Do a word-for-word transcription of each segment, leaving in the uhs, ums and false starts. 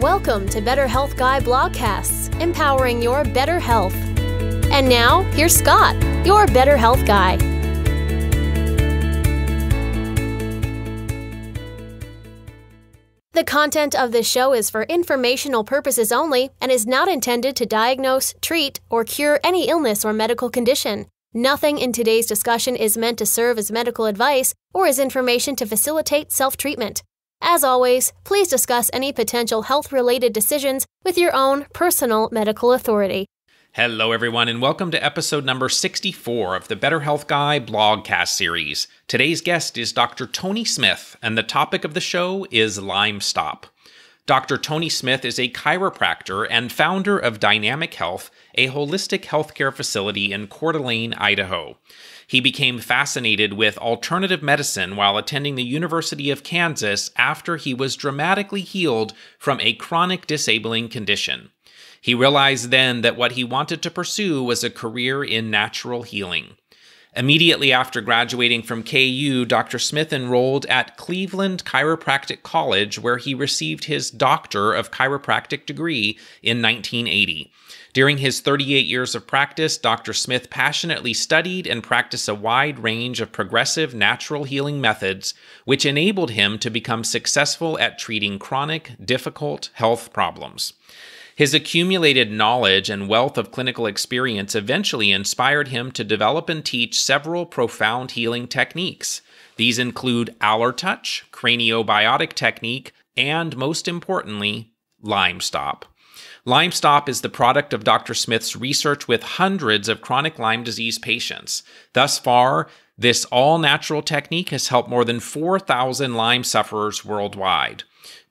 Welcome to Better Health Guy Blogcasts, empowering your better health. And now, here's Scott, your Better Health Guy. The content of this show is for informational purposes only and is not intended to diagnose, treat, or cure any illness or medical condition. Nothing in today's discussion is meant to serve as medical advice or as information to facilitate self-treatment. As always, please discuss any potential health-related decisions with your own personal medical authority. Hello, everyone, and welcome to episode number sixty-four of the Better Health Guy blogcast series. Today's guest is Doctor Tony Smith, and the topic of the show is Lyme Stop. Doctor Tony Smith is a chiropractor and founder of Dynamic Health, a holistic healthcare facility in Coeur d'Alene, Idaho. He became fascinated with alternative medicine while attending the University of Kansas after he was dramatically healed from a chronic disabling condition. He realized then that what he wanted to pursue was a career in natural healing. Immediately after graduating from K U, Doctor Smith enrolled at Cleveland Chiropractic College, where he received his Doctor of Chiropractic degree in nineteen eighty. During his thirty-eight years of practice, Doctor Smith passionately studied and practiced a wide range of progressive natural healing methods, which enabled him to become successful at treating chronic, difficult health problems. His accumulated knowledge and wealth of clinical experience eventually inspired him to develop and teach several profound healing techniques. These include AllerTouch, Craniobiotic Technique, and most importantly, Lyme Stop. Lyme Stop is the product of Doctor Smith's research with hundreds of chronic Lyme disease patients. Thus far, this all-natural technique has helped more than four thousand Lyme sufferers worldwide.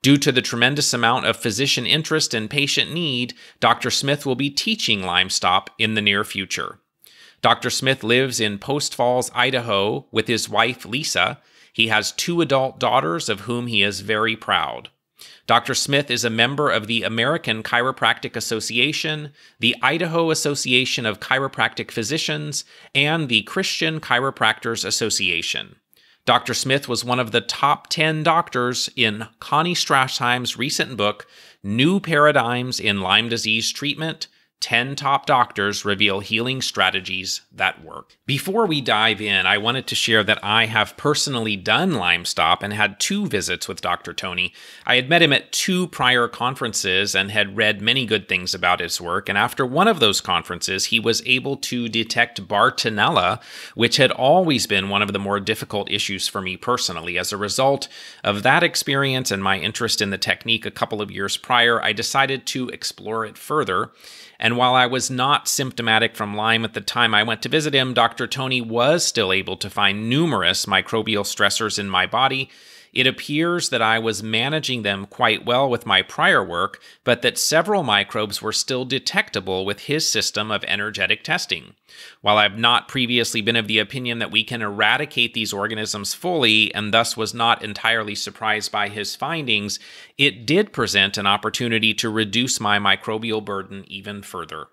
Due to the tremendous amount of physician interest and patient need, Doctor Smith will be teaching Lyme Stop in the near future. Doctor Smith lives in Post Falls, Idaho, with his wife, Lisa. He has two adult daughters, of whom he is very proud. Doctor Smith is a member of the American Chiropractic Association, the Idaho Association of Chiropractic Physicians, and the Christian Chiropractors Association. Doctor Smith was one of the top ten doctors in Connie Strasheim's recent book, New Paradigms in Lyme Disease Treatment, ten Top Doctors Reveal Healing Strategies That Work. Before we dive in, I wanted to share that I have personally done Lyme Stop and had two visits with Doctor Tony. I had met him at two prior conferences and had read many good things about his work, and after one of those conferences, he was able to detect Bartonella, which had always been one of the more difficult issues for me personally. As a result of that experience and my interest in the technique a couple of years prior, I decided to explore it further. And while I was not symptomatic from Lyme at the time I went to visit him, Doctor Tony was still able to find numerous microbial stressors in my body. It appears that I was managing them quite well with my prior work, but that several microbes were still detectable with his system of energetic testing. While I've not previously been of the opinion that we can eradicate these organisms fully, and thus was not entirely surprised by his findings, it did present an opportunity to reduce my microbial burden even further.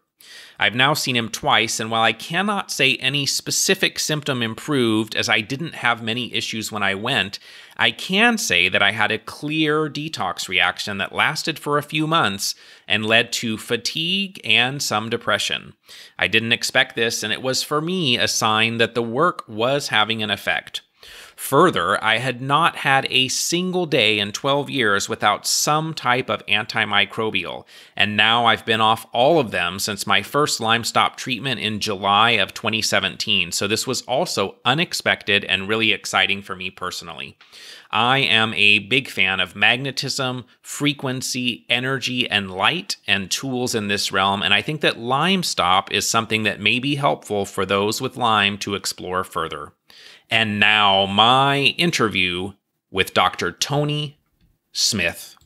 I've now seen him twice, and while I cannot say any specific symptom improved, as I didn't have many issues when I went, I can say that I had a clear detox reaction that lasted for a few months and led to fatigue and some depression. I didn't expect this, and it was for me a sign that the work was having an effect. Further, I had not had a single day in twelve years without some type of antimicrobial, and now I've been off all of them since my first Lyme Stop treatment in July of twenty seventeen, so this was also unexpected and really exciting for me personally. I am a big fan of magnetism, frequency, energy, and light, and tools in this realm, and I think that Lyme Stop is something that may be helpful for those with Lyme to explore further. And now, my interview with Doctor Tony Smith.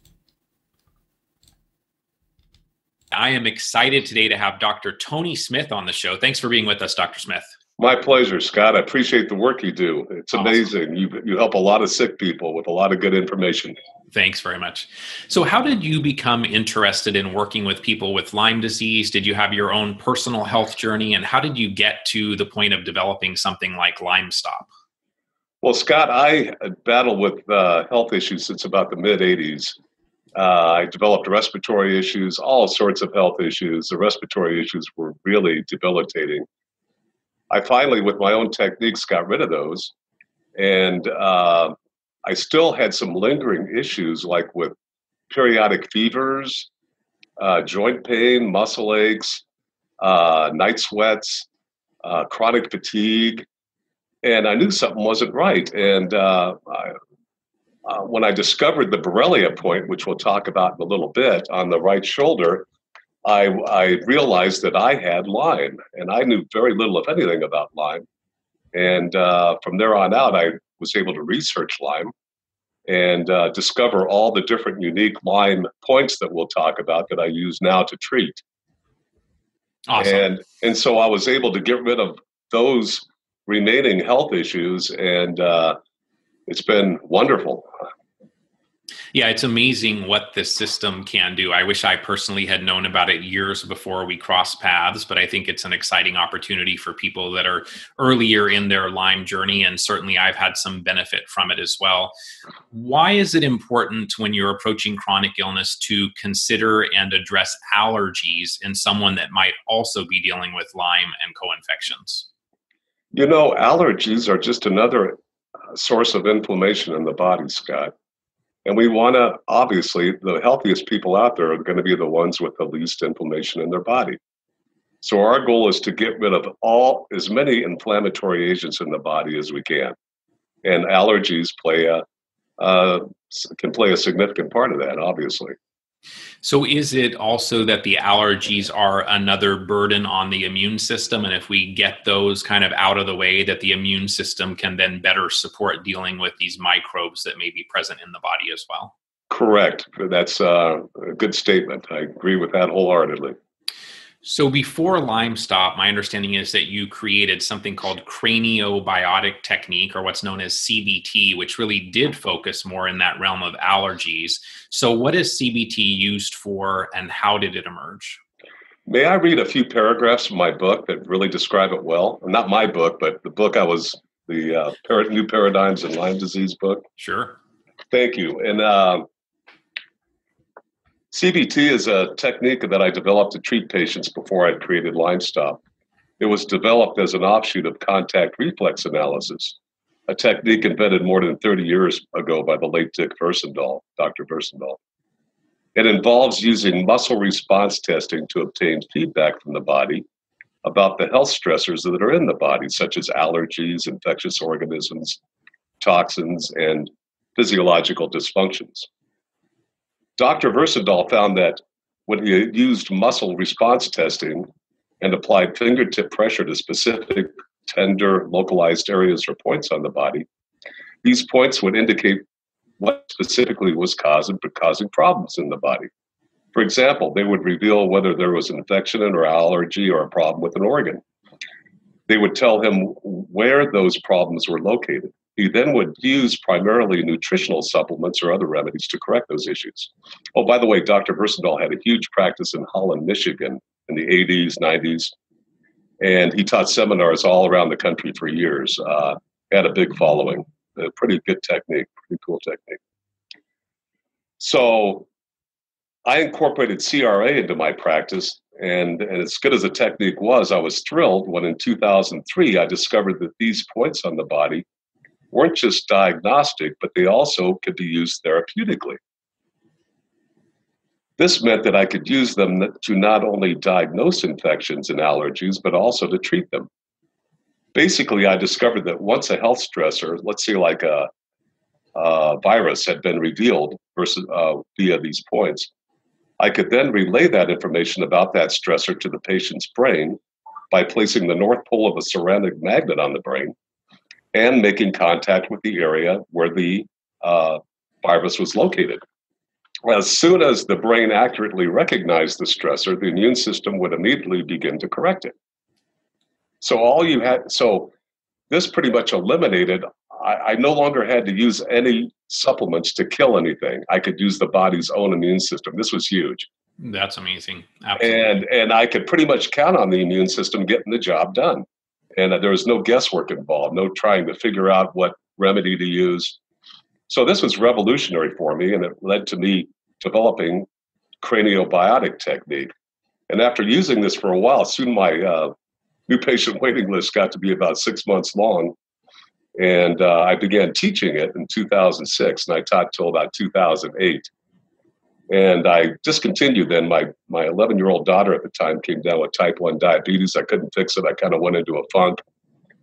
I am excited today to have Doctor Tony Smith on the show. Thanks for being with us, Doctor Smith. My pleasure, Scott. I appreciate the work you do. It's awesome. Amazing. You, you help a lot of sick people with a lot of good information. Thanks very much. So how did you become interested in working with people with Lyme disease? Did you have your own personal health journey? And how did you get to the point of developing something like Lyme Stop? Well, Scott, I battled with uh, health issues since about the mid eighties. Uh, I developed respiratory issues, all sorts of health issues. The respiratory issues were really debilitating. I finally, with my own techniques, got rid of those. And uh, I still had some lingering issues, like with periodic fevers, uh, joint pain, muscle aches, uh, night sweats, uh, chronic fatigue. And I knew something wasn't right. And uh, I, Uh, when I discovered the Borrelia point, which we'll talk about in a little bit, on the right shoulder, I, I realized that I had Lyme, and I knew very little, if anything, about Lyme. And uh, from there on out, I was able to research Lyme and uh, discover all the different unique Lyme points that we'll talk about that I use now to treat. Awesome. And, and so I was able to get rid of those remaining health issues, and uh, it's been wonderful. Yeah, it's amazing what this system can do. I wish I personally had known about it years before we crossed paths, but I think it's an exciting opportunity for people that are earlier in their Lyme journey, and certainly I've had some benefit from it as well. Why is it important when you're approaching chronic illness to consider and address allergies in someone that might also be dealing with Lyme and co-infections? You know, allergies are just another source of inflammation in the body, Scott. And we want to, obviously, the healthiest people out there are going to be the ones with the least inflammation in their body. So our goal is to get rid of all, as many inflammatory agents in the body as we can. And allergies play a, uh, can play a significant part of that, obviously. So is it also that the allergies are another burden on the immune system, and if we get those kind of out of the way, that the immune system can then better support dealing with these microbes that may be present in the body as well? Correct. That's a good statement. I agree with that wholeheartedly. So before Lyme Stop, my understanding is that you created something called Craniobiotic Technique, or what's known as C B T, which really did focus more in that realm of allergies. So what is C B T used for, and how did it emerge? May I read a few paragraphs from my book that really describe it well? Not my book, but the book I was, the uh, New Paradigms in Lyme Disease book. Sure. Thank you. And uh, C B T is a technique that I developed to treat patients before I created Lyme Stop. It was developed as an offshoot of contact reflex analysis, a technique invented more than thirty years ago by the late Dick Versendaal, Doctor Versendaal. It involves using muscle response testing to obtain feedback from the body about the health stressors that are in the body, such as allergies, infectious organisms, toxins, and physiological dysfunctions. Doctor Versendaal found that when he used muscle response testing and applied fingertip pressure to specific, tender, localized areas or points on the body, these points would indicate what specifically was causing, causing problems in the body. For example, they would reveal whether there was an infection or allergy or a problem with an organ. They would tell him where those problems were located. He then would use primarily nutritional supplements or other remedies to correct those issues. Oh, by the way, Doctor Versendaal had a huge practice in Holland, Michigan in the eighties, nineties, and he taught seminars all around the country for years. Uh, had a big following. A pretty good technique, pretty cool technique. So I incorporated C R A into my practice, and, and as good as the technique was, I was thrilled when in two thousand three I discovered that these points on the body weren't just diagnostic, but they also could be used therapeutically. This meant that I could use them to not only diagnose infections and allergies, but also to treat them. Basically, I discovered that once a health stressor, let's say like a, a virus, had been revealed versus, uh, via these points, I could then relay that information about that stressor to the patient's brain by placing the north pole of a ceramic magnet on the brain and making contact with the area where the uh, virus was located. As soon as the brain accurately recognized the stressor, the immune system would immediately begin to correct it. So all you had, so this pretty much eliminated, I, I no longer had to use any supplements to kill anything. I could use the body's own immune system. This was huge. That's amazing. Absolutely. And, and I could pretty much count on the immune system getting the job done. And there was no guesswork involved, no trying to figure out what remedy to use. So this was revolutionary for me, and it led to me developing Craniobiotic Technique. And after using this for a while, soon my uh, new patient waiting list got to be about six months long. And uh, I began teaching it in two thousand six, and I taught till about two thousand eight. And I discontinued then. My my eleven-year-old daughter at the time came down with type one diabetes. I couldn't fix it. I kind of went into a funk,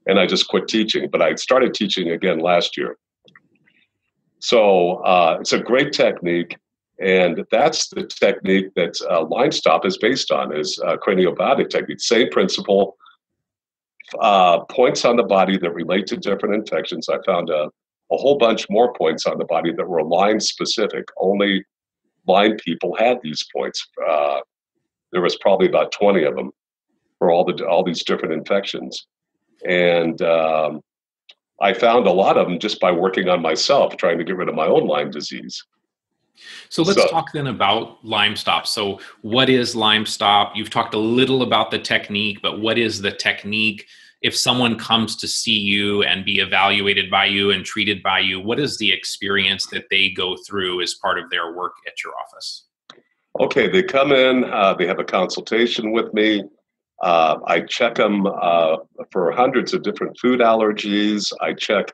and I just quit teaching. But I started teaching again last year. So uh, it's a great technique, and that's the technique that uh, LymeStop is based on, is uh, Craniobiotic Technique. Same principle, uh, points on the body that relate to different infections. I found a, a whole bunch more points on the body that were Lyme-specific, only Lyme people had these points. Uh, there was probably about twenty of them for all the all these different infections. And um, I found a lot of them just by working on myself, trying to get rid of my own Lyme disease. So let's so, talk then about LymeStop. So what is LymeStop? You've talked a little about the technique, but what is the technique? If someone comes to see you and be evaluated by you and treated by you, what is the experience that they go through as part of their work at your office? Okay, they come in, uh, they have a consultation with me. Uh, I check them uh, for hundreds of different food allergies. I check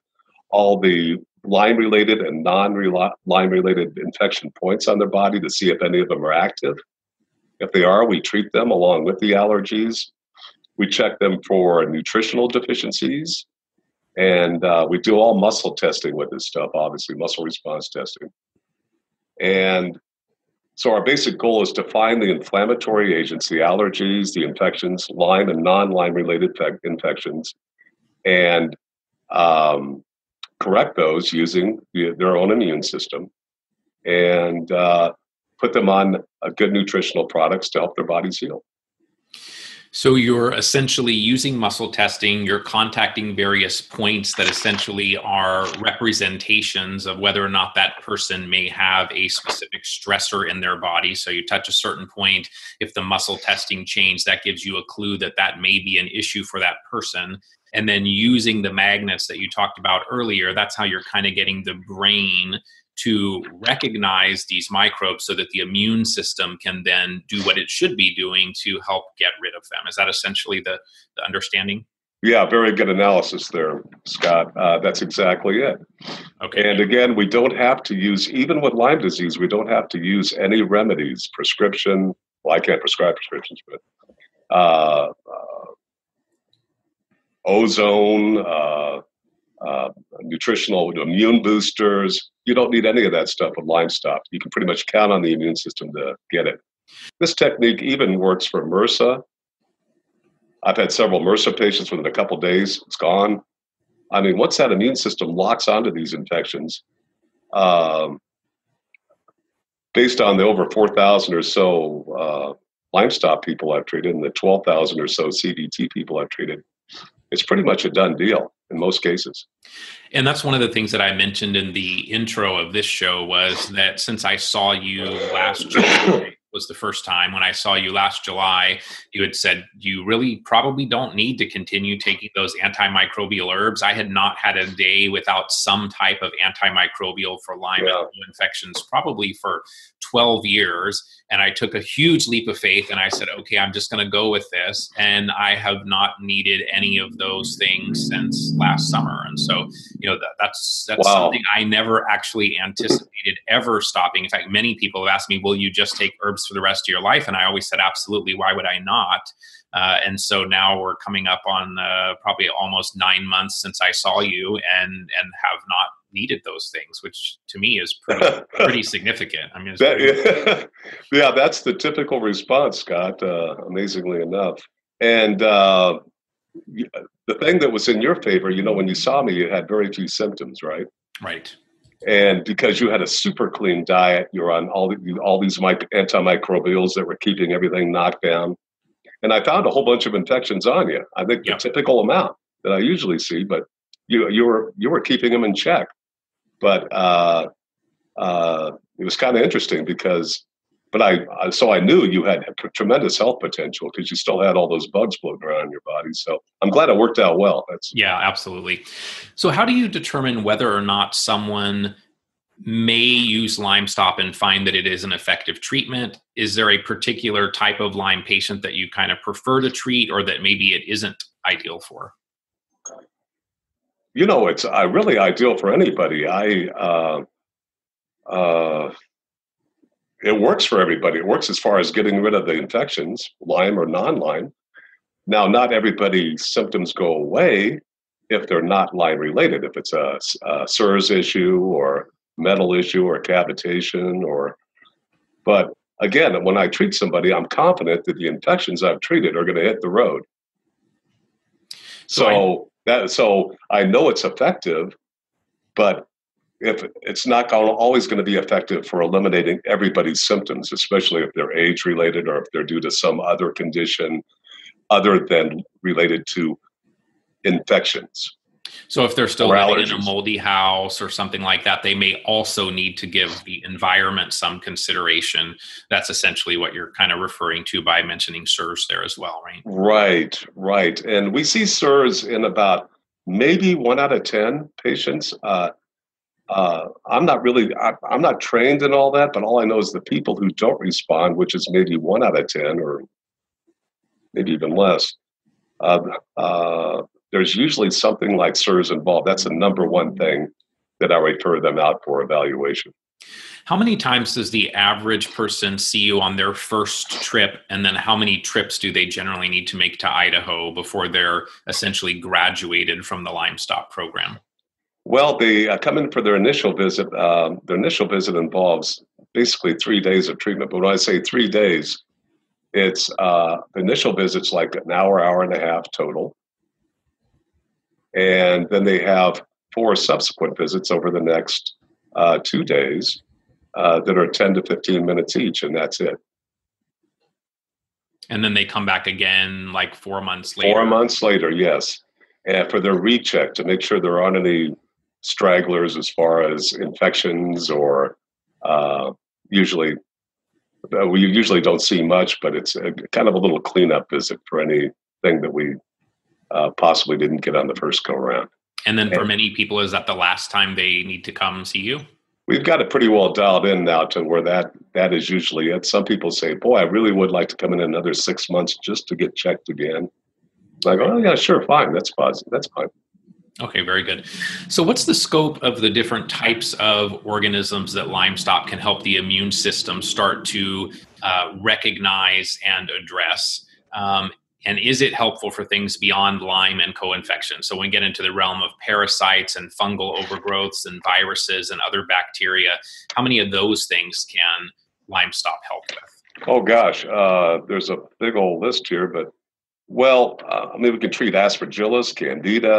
all the Lyme-related and non-Lyme-related infection points on their body to see if any of them are active. If they are, we treat them along with the allergies. We check them for nutritional deficiencies, and uh, we do all muscle testing with this stuff, obviously, muscle response testing. And so our basic goal is to find the inflammatory agents, the allergies, the infections, Lyme and non-Lyme related fe- infections, and um, correct those using the, their own immune system, and uh, put them on uh, good nutritional products to help their bodies heal. So you're essentially using muscle testing, you're contacting various points that essentially are representations of whether or not that person may have a specific stressor in their body. So you touch a certain point, if the muscle testing changed, that gives you a clue that that may be an issue for that person. And then using the magnets that you talked about earlier, that's how you're kind of getting the brain to recognize these microbes so that the immune system can then do what it should be doing to help get rid of them. Is that essentially the, the understanding? Yeah, very good analysis there, Scott. Uh, that's exactly it. Okay. And again, we don't have to use, even with Lyme disease, we don't have to use any remedies, prescription. Well, I can't prescribe prescriptions, but uh, uh, ozone, uh, Uh, nutritional, immune boosters. You don't need any of that stuff with LymeStop. You can pretty much count on the immune system to get it. This technique even works for M R S A. I've had several M R S A patients within a couple of days. It's gone. I mean, once that immune system locks onto these infections, um, based on the over four thousand or so uh, LymeStop people I've treated and the twelve thousand or so C B T people I've treated, it's pretty much a done deal in most cases. And that's one of the things that I mentioned in the intro of this show was that since I saw you last July, was the first time when I saw you last July, you had said you really probably don't need to continue taking those antimicrobial herbs. I had not had a day without some type of antimicrobial for Lyme yeah. infections probably for twelve years. And I took a huge leap of faith and I said, okay, I'm just going to go with this. And I have not needed any of those things since last summer. And so, you know, that, that's, that's wow. something I never actually anticipated ever stopping. In fact, many people have asked me, will you just take herbs for the rest of your life? And I always said, absolutely. Why would I not? Uh, and so now we're coming up on uh, probably almost nine months since I saw you and, and have not needed those things, which to me is pretty, pretty significant. I mean, it's that, pretty- yeah. yeah, that's the typical response, Scott, uh, amazingly enough. And uh, the thing that was in your favor, you know, when you saw me, you had very few symptoms, right? Right. And because you had a super clean diet, you're on all the, all these antimicrobials that were keeping everything knocked down. And I found a whole bunch of infections on you. I think yep. the typical amount that I usually see, but you you were you were keeping them in check. But uh, uh, it was kind of interesting because, but I so I knew you had tremendous health potential because you still had all those bugs floating around in your body. So I'm glad it worked out well. That's yeah, absolutely. So how do you determine whether or not someone may use LymeStop and find that it is an effective treatment? Is there a particular type of Lyme patient that you kind of prefer to treat or that maybe it isn't ideal for? You know, it's uh, really ideal for anybody. I, uh, uh, it works for everybody. It works as far as getting rid of the infections, Lyme or non-Lyme. Now, not everybody's symptoms go away if they're not Lyme related. If it's a, a S I R S issue or metal issue or cavitation, or, but again, when I treat somebody, I'm confident that the infections I've treated are going to hit the road. So, so I- That, so I know it's effective, but if it's not always going to be effective for eliminating everybody's symptoms, especially if they're age-related or if they're due to some other condition other than related to infections. So if they're still living in a moldy house or something like that, they may also need to give the environment some consideration. That's essentially what you're kind of referring to by mentioning S I R S there as well, right? Right, right. And we see S I R S in about maybe one out of ten patients. Uh, uh, I'm not really, I, I'm not trained in all that, but all I know is the people who don't respond, which is maybe one out of ten or maybe even less. Uh, uh, There's usually something like S I R S involved. That's the number one thing that I refer them out for evaluation. How many times does the average person see you on their first trip? And then how many trips do they generally need to make to Idaho before they're essentially graduated from the LymeStop program? Well, they uh, come in for their initial visit. Um, their initial visit involves basically three days of treatment. But when I say three days, it's uh, the initial visit's like an hour, hour and a half total. And then they have four subsequent visits over the next uh, two days uh, that are ten to fifteen minutes each, and that's it. And then they come back again like four months later? Four months later, yes. And for their recheck to make sure there aren't any stragglers as far as infections or uh, usually, we usually don't see much, but it's a, kind of a little cleanup visit for anything that we Uh, possibly didn't get on the first go around. And then for and many people, is that the last time they need to come see you? We've got it pretty well dialed in now to where that, that is usually it. Some people say, boy, I really would like to come in another six months just to get checked again. I go, oh yeah, sure, fine. That's positive. That's fine. Okay, very good. So what's the scope of the different types of organisms that LymeStop can help the immune system start to uh, recognize and address? Um, And is it helpful for things beyond Lyme and co-infection? So when we get into the realm of parasites and fungal overgrowths and viruses and other bacteria, how many of those things can LymeStop help with? Oh, gosh. Uh, there's a big old list here. But, well, uh, I mean, we can treat Aspergillus, Candida,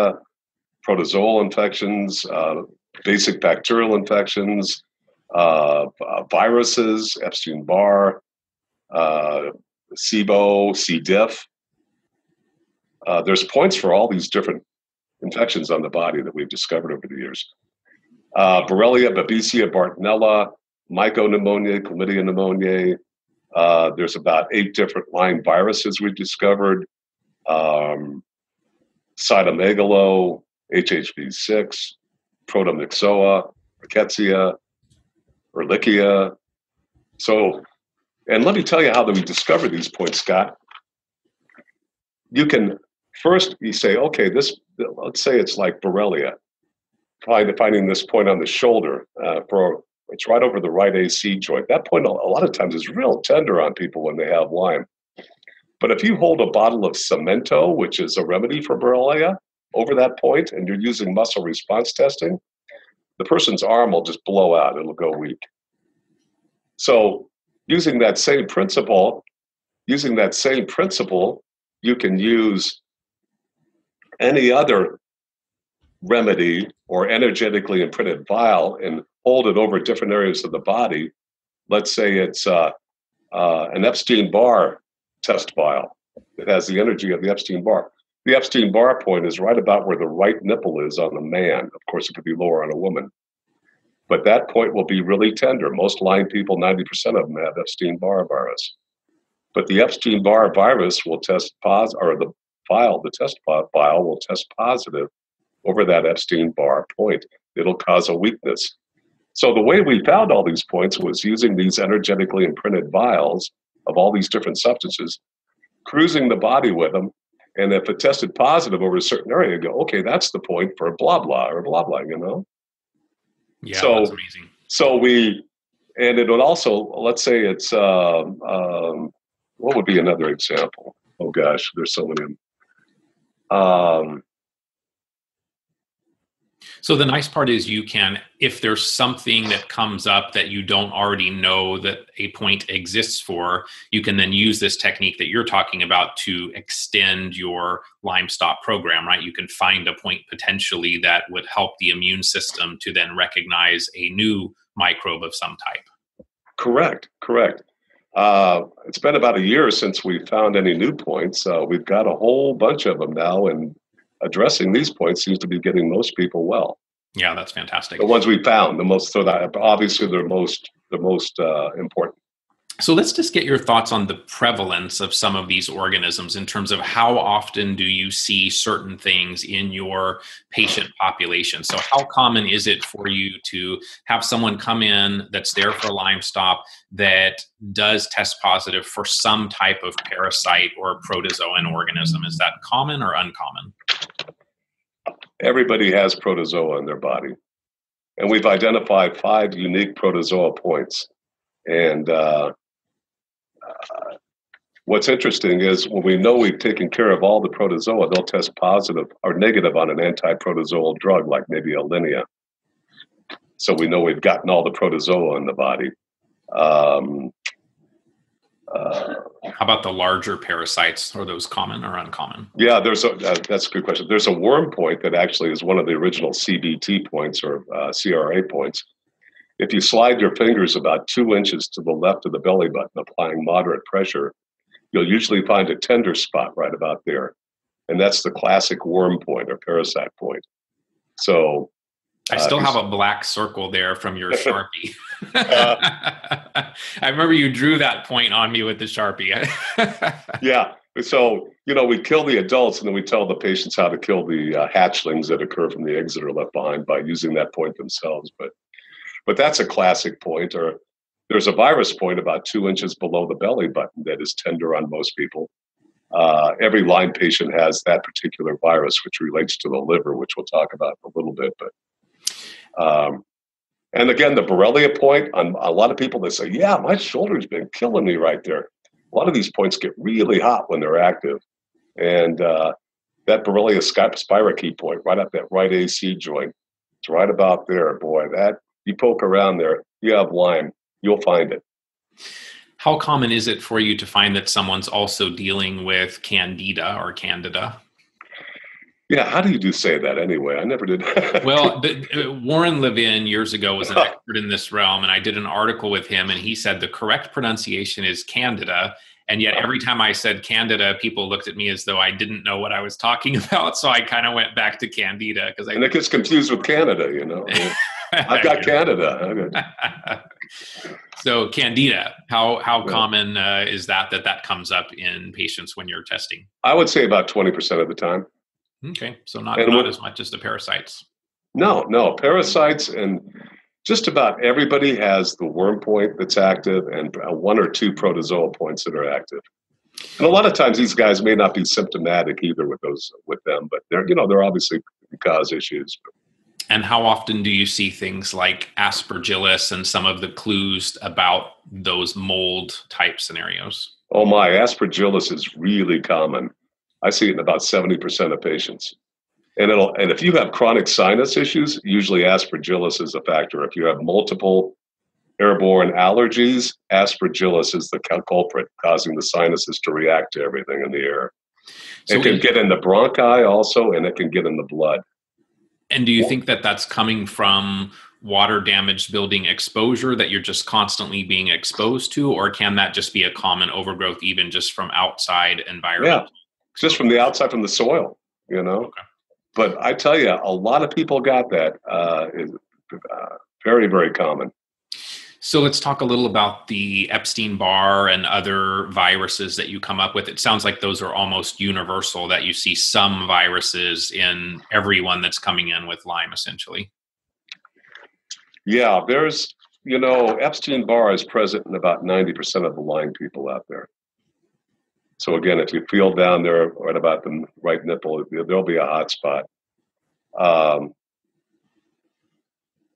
protozoal infections, uh, basic bacterial infections, uh, viruses, Epstein-Barr, uh, SIBO, C. diff. Uh, there's points for all these different infections on the body that we've discovered over the years. Uh, Borrelia, Babesia, Bartonella, Mycopneumonia, Chlamydia pneumoniae. Uh, there's about eight different Lyme viruses we've discovered. Um, cytomegalo, H H V six, Protomyxoa, Rickettsia, Ehrlichia. So, and let me tell you how that we discovered these points, Scott. You can first you say, okay, this, let's say it's like Borrelia, find, finding this point on the shoulder, uh, for it's right over the right A C joint. That point a lot of times is real tender on people when they have Lyme. But if you hold a bottle of Cemento, which is a remedy for Borrelia, over that point, and you're using muscle response testing, the person's arm will just blow out. It'll go weak. So using that same principle, using that same principle, you can use any other remedy or energetically imprinted vial and hold it over different areas of the body. Let's say it's uh, uh, an Epstein-Barr test vial. It has the energy of the Epstein-Barr. The Epstein-Barr point is right about where the right nipple is on a man. Of course, it could be lower on a woman. But that point will be really tender. Most Lyme people, ninety percent of them have Epstein-Barr virus. But the Epstein-Barr virus will test positive, or the vial, the test vial will test positive over that Epstein-Barr point. It'll cause a weakness. So the way we found all these points was using these energetically imprinted vials of all these different substances, cruising the body with them, and if it tested positive over a certain area, go, okay, that's the point for blah, blah, or blah, blah, you know? Yeah, so, that's amazing. So we, and it would also, let's say it's, um, um, what would be another example? Oh, gosh, there's so many. Um, So the nice part is you can, if there's something that comes up that you don't already know that a point exists for, you can then use this technique that you're talking about to extend your Lyme Stop program, right? You can find a point potentially that would help the immune system to then recognize a new microbe of some type. Correct, correct. Uh, it's been about a year since we found any new points. Uh, we've got a whole bunch of them now, and addressing these points seems to be getting most people well. Yeah, that's fantastic. The ones we found, the most, so that obviously they're most, the most uh, important. So let's just get your thoughts on the prevalence of some of these organisms in terms of how often do you see certain things in your patient population? So how common is it for you to have someone come in that's there for Lyme Stop that does test positive for some type of parasite or protozoan organism? Is that common or uncommon? Everybody has protozoa in their body, and we've identified five unique protozoa points. And uh, uh, what's interesting is when we know we've taken care of all the protozoa, they'll test positive or negative on an anti-protozoal drug like maybe Ehrlichia. So we know we've gotten all the protozoa in the body. Um, uh, How about the larger parasites? Are those common or uncommon? Yeah, there's a, uh, that's a good question. There's a worm point that actually is one of the original C B T points or uh, C R A points. If you slide your fingers about two inches to the left of the belly button, applying moderate pressure, you'll usually find a tender spot right about there. And that's the classic worm point or parasite point. So I still uh, have a black circle there from your Sharpie. uh, I remember you drew that point on me with the Sharpie. Yeah. So, you know, we kill the adults and then we tell the patients how to kill the uh, hatchlings that occur from the eggs that are left behind by using that point themselves. But But that's a classic point. Or there's a virus point about two inches below the belly button that is tender on most people. Uh, every Lyme patient has that particular virus, which relates to the liver, which we'll talk about in a little bit. But um, and again, the Borrelia point, on a lot of people that say, yeah, my shoulder's been killing me right there. A lot of these points get really hot when they're active. And uh, that Borrelia spirochete point, right up that right A C joint, it's right about there, boy, that. You poke around there, you have Lyme, you'll find it. How common is it for you to find that someone's also dealing with Candida or Candida? Yeah, how do you do say that anyway? I never did. Well, the, uh, Warren Levin years ago was an expert in this realm, and I did an article with him, and he said the correct pronunciation is Candida. And yet every time I said Candida, people looked at me as though I didn't know what I was talking about. So I kind of went back to Candida because I and it gets confused with Canada, you know. I've got Canada. So Candida, how how yeah. common uh, is that, that that comes up in patients when you're testing? I would say about twenty percent of the time. Okay, so not, not when, as much as the parasites. No, no, parasites and just about everybody has the worm point that's active and one or two protozoa points that are active. And a lot of times these guys may not be symptomatic either with those with them, but they're you know they're obviously cause issues. And how often do you see things like Aspergillus and some of the clues about those mold type scenarios? Oh my, Aspergillus is really common. I see it in about seventy percent of patients. And it'll and if you have chronic sinus issues, usually Aspergillus is a factor. If you have multiple airborne allergies, Aspergillus is the culprit causing the sinuses to react to everything in the air. So it can get in the bronchi also, and it can get in the blood. And do you think that that's coming from water damage building exposure that you're just constantly being exposed to, or can that just be a common overgrowth even just from outside environment? Yeah, just from the outside, from the soil, you know? Okay. But I tell you, a lot of people got that. Uh, it's uh, very, very common. So let's talk a little about the Epstein-Barr and other viruses that you come up with. It sounds like those are almost universal, that you see some viruses in everyone that's coming in with Lyme, essentially. Yeah, there's, you know, Epstein-Barr is present in about ninety percent of the Lyme people out there. So again, if you feel down there right about the right nipple, there'll be a hot spot. Um,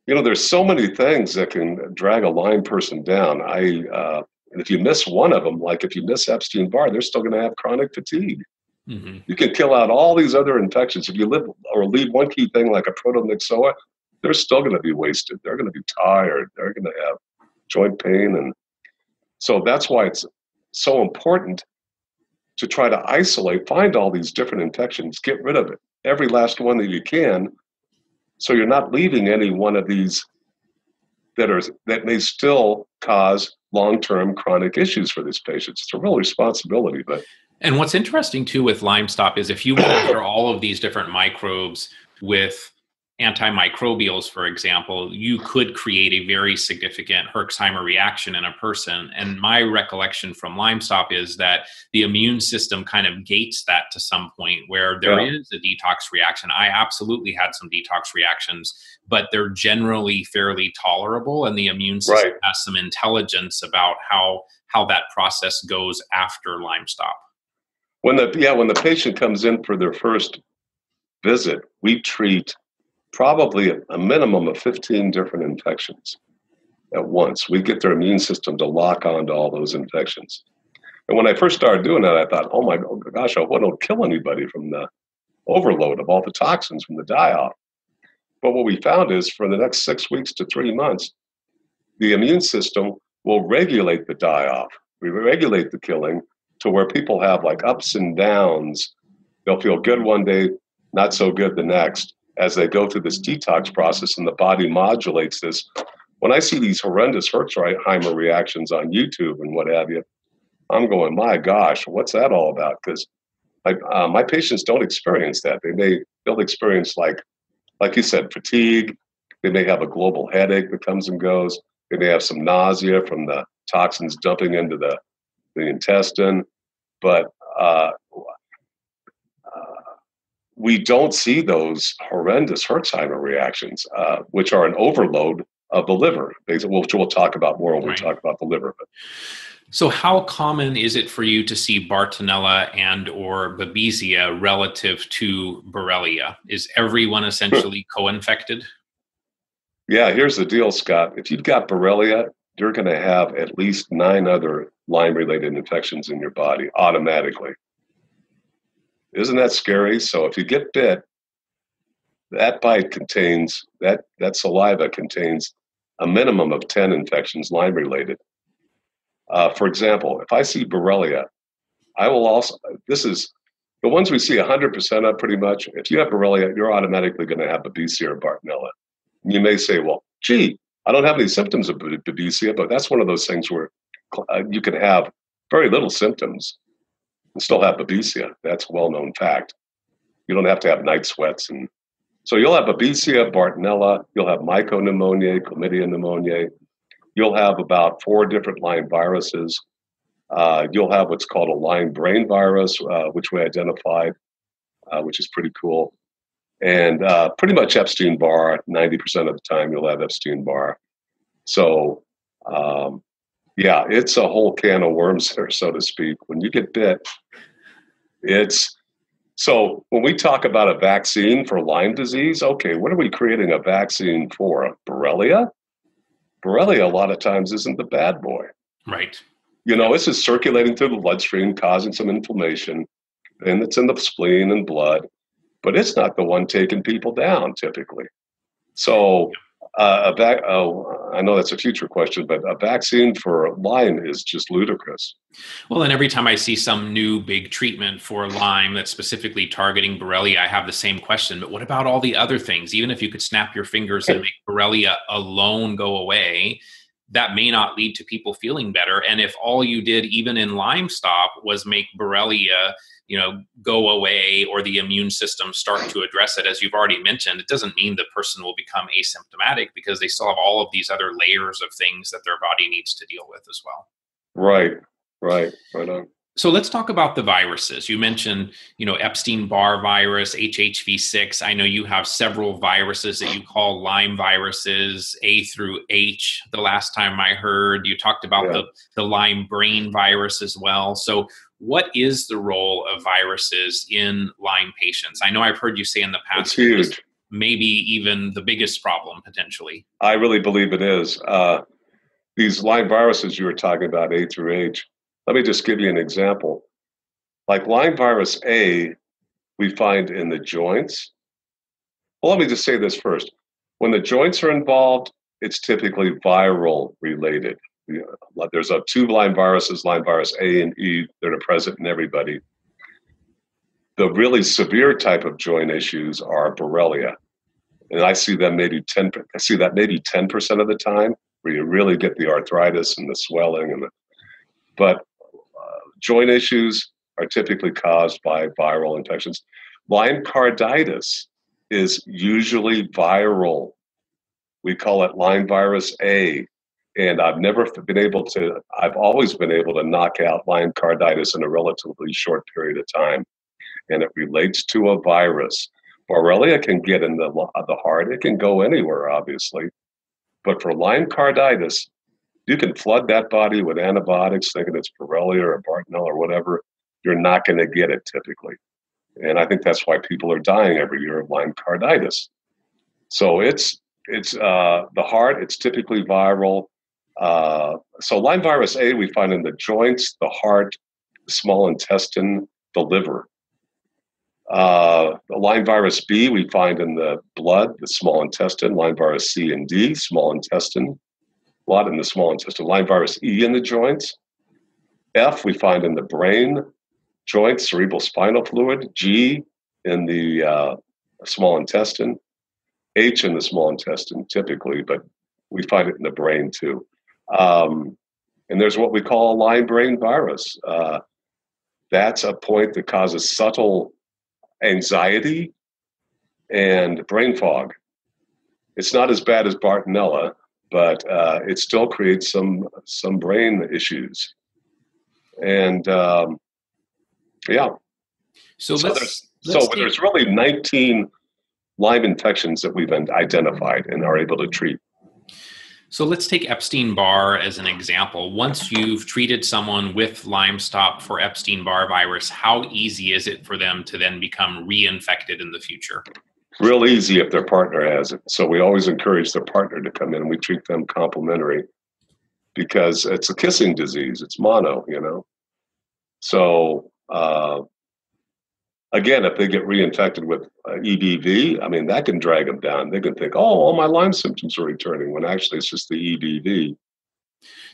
you know, there's so many things that can drag a Lyme person down. I, uh, and if you miss one of them, like if you miss Epstein-Barr, they're still going to have chronic fatigue. Mm-hmm. You can kill out all these other infections. If you live or leave one key thing like a Protomyxoa, they're still going to be wasted. They're going to be tired. They're going to have joint pain. And so that's why it's so important to try to isolate, find all these different infections, get rid of it, every last one that you can, so you're not leaving any one of these that are that may still cause long-term chronic issues for these patients. It's a real responsibility. But and what's interesting too with LymeStop is if you measure all of these different microbes with antimicrobials, for example, you could create a very significant Herxheimer reaction in a person. And my recollection from LymeStop is that the immune system kind of gates that to some point where there yeah. is a detox reaction. I absolutely had some detox reactions, but they're generally fairly tolerable, and the immune system right. has some intelligence about how, how that process goes after LymeStop. When the, yeah, when the patient comes in for their first visit, we treat probably a minimum of fifteen different infections at once. We get their immune system to lock on to all those infections. And when I first started doing that, I thought, oh my gosh, I won't kill anybody from the overload of all the toxins from the die-off. But what we found is for the next six weeks to three months, the immune system will regulate the die-off. We regulate the killing to where people have like ups and downs. They'll feel good one day, not so good the next, as they go through this detox process, and the body modulates this. When I see these horrendous Herxheimer reactions on YouTube and what have you, I'm going, my gosh, what's that all about? Because uh, my patients don't experience that. They may, they'll experience, like, like you said, fatigue. They may have a global headache that comes and goes. They may have some nausea from the toxins dumping into the, the intestine. But uh, we don't see those horrendous Herxheimer reactions, uh, which are an overload of the liver, which we'll talk about more when we right. talk about the liver. So how common is it for you to see Bartonella and or Babesia relative to Borrelia? Is everyone essentially co-infected? Yeah, here's the deal, Scott. If you've got Borrelia, you're going to have at least nine other Lyme-related infections in your body automatically. Isn't that scary? So if you get bit, that bite contains, that, that saliva contains a minimum of ten infections, Lyme-related. Uh, for example, if I see Borrelia, I will also, this is, the ones we see one hundred percent of pretty much, if you have Borrelia, you're automatically going to have Babesia or Bartonella. And you may say, well, gee, I don't have any symptoms of Babesia, but that's one of those things where uh, you can have very little symptoms and still have Babesia. That's a well-known fact. You don't have to have night sweats. And so you'll have Babesia, Bartonella, you'll have Mycopneumonia, Chlamydia pneumoniae. You'll have about four different Lyme viruses. Uh, you'll have what's called a Lyme brain virus, uh, which we identified, uh, which is pretty cool. And uh, pretty much Epstein-Barr, ninety percent of the time you'll have Epstein-Barr. So um, yeah, it's a whole can of worms there, so to speak. When you get bit, it's... So when we talk about a vaccine for Lyme disease, okay, what are we creating a vaccine for? Borrelia? Borrelia, a lot of times, isn't the bad boy. Right. You know, this is circulating through the bloodstream, causing some inflammation, and it's in the spleen and blood, but it's not the one taking people down, typically. So... Uh, a vac- oh, I know that's a future question, but a vaccine for Lyme is just ludicrous. Well, and every time I see some new big treatment for Lyme that's specifically targeting Borrelia, I have the same question. But what about all the other things? Even if you could snap your fingers and make Borrelia alone go away, that may not lead to people feeling better. And if all you did, even in LymeStop, was make Borrelia, you know, go away, or the immune system start to address it, as you've already mentioned, it doesn't mean the person will become asymptomatic, because they still have all of these other layers of things that their body needs to deal with as well. Right, right, right on. So let's talk about the viruses. You mentioned, you know, Epstein-Barr virus, H H V six. I know you have several viruses that you call Lyme viruses, A through H. The last time I heard, you talked about yeah. the, the Lyme brain virus as well. So what is the role of viruses in Lyme patients? I know I've heard you say in the past, it's huge. Maybe even the biggest problem potentially. I really believe it is. Uh, these Lyme viruses you were talking about, A through H, let me just give you an example. Like Lyme virus A, we find in the joints. Well, let me just say this first. When the joints are involved, it's typically viral related. There's a two Lyme viruses, Lyme virus A and E, they're present in everybody. The really severe type of joint issues are Borrelia. And I see them maybe ten, I see that maybe ten percent of the time, where you really get the arthritis and the swelling and the, but joint issues are typically caused by viral infections. Lyme carditis is usually viral. We call it Lyme virus A. And I've never been able to, I've always been able to knock out Lyme carditis in a relatively short period of time. And it relates to a virus. Borrelia can get in the, the heart. It can go anywhere, obviously. But for Lyme carditis, you can flood that body with antibiotics, thinking it's Borrelia or Bartonella or whatever. You're not going to get it typically. And I think that's why people are dying every year of Lyme carditis. So it's it's uh, the heart, it's typically viral. Uh, so Lyme virus A, we find in the joints, the heart, the small intestine, the liver. Uh, the Lyme virus B, we find in the blood, the small intestine, Lyme virus C and D, small intestine. A lot in the small intestine. Lyme virus E in the joints. F we find in the brain, joints, cerebral spinal fluid. G in the uh, small intestine. H in the small intestine typically, but we find it in the brain too. Um, and there's what we call a Lyme brain virus. Uh, that's a point that causes subtle anxiety and brain fog. It's not as bad as Bartonella, but uh, it still creates some some brain issues. And um, yeah. So, so, let's, there's, let's so there's really nineteen Lyme infections that we've identified and are able to treat. So let's take Epstein-Barr as an example. Once you've treated someone with LymeStop for Epstein-Barr virus, how easy is it for them to then become reinfected in the future? Real easy if their partner has it. So we always encourage the partner to come in and we treat them complementary because it's a kissing disease. It's mono, you know. So, uh, again, if they get reinfected with uh, E B V, I mean, that can drag them down. They can think, oh, all my Lyme symptoms are returning when actually it's just the E B V.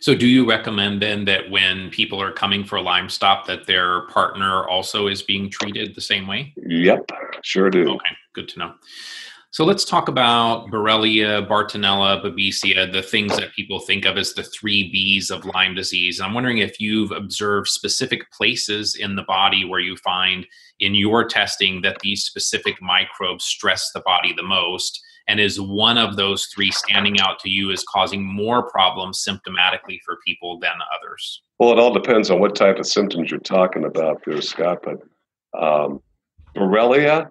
So do you recommend then that when people are coming for LymeStop that their partner also is being treated the same way? Yep, sure do. Okay, good to know. So let's talk about Borrelia, Bartonella, Babesia, the things that people think of as the three B's of Lyme disease. And I'm wondering if you've observed specific places in the body where you find in your testing that these specific microbes stress the body the most. And is one of those three standing out to you as causing more problems symptomatically for people than others? Well, it all depends on what type of symptoms you're talking about there, Scott. But um, Borrelia,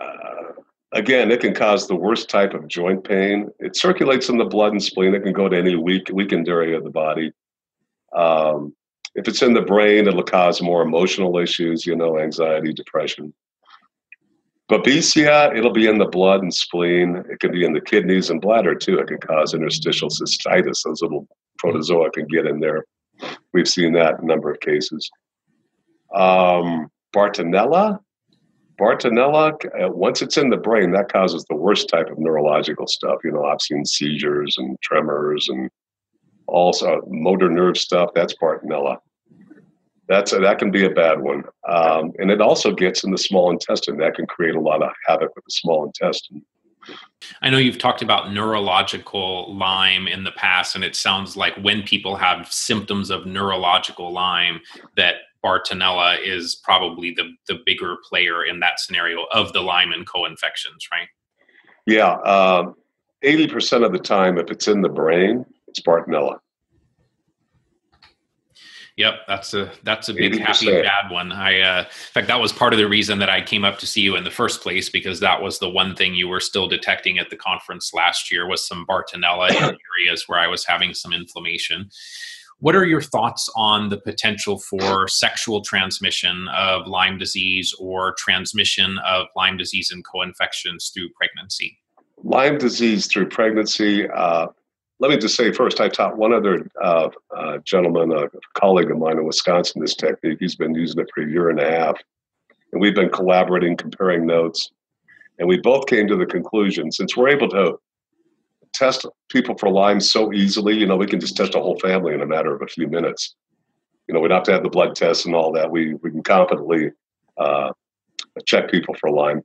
uh, again, it can cause the worst type of joint pain. It circulates in the blood and spleen. It can go to any weak, weakened area of the body. Um, if it's in the brain, it'll cause more emotional issues, you know, anxiety, depression. Babesia, it'll be in the blood and spleen. It can be in the kidneys and bladder, too. It can cause interstitial cystitis. Those little protozoa can get in there. We've seen that in a number of cases. Um, Bartonella. Bartonella, once it's in the brain, that causes the worst type of neurological stuff. You know, I've seen seizures and tremors and also motor nerve stuff. That's Bartonella. That's a, that can be a bad one. Um, and it also gets in the small intestine. That can create a lot of havoc with the small intestine. I know you've talked about neurological Lyme in the past, and it sounds like when people have symptoms of neurological Lyme, that Bartonella is probably the, the bigger player in that scenario of the Lyme and co-infections, right? Yeah. Uh, eighty percent of the time, if it's in the brain, it's Bartonella. Yep, that's a that's a big eighty percent happy bad one. I uh, in fact, that was part of the reason that I came up to see you in the first place, because that was the one thing you were still detecting at the conference last year was some Bartonella in areas where I was having some inflammation. What are your thoughts on the potential for sexual transmission of Lyme disease or transmission of Lyme disease and co-infections through pregnancy? Lyme disease through pregnancy. Uh, let me just say first, I taught one other uh, uh, gentleman, a colleague of mine in Wisconsin, this technique. He's been using it for a year and a half. And we've been collaborating, comparing notes. And we both came to the conclusion, since we're able to test people for Lyme so easily, you know, we can just test a whole family in a matter of a few minutes. You know, we don't have to have the blood tests and all that. We we can competently uh, check people for Lyme.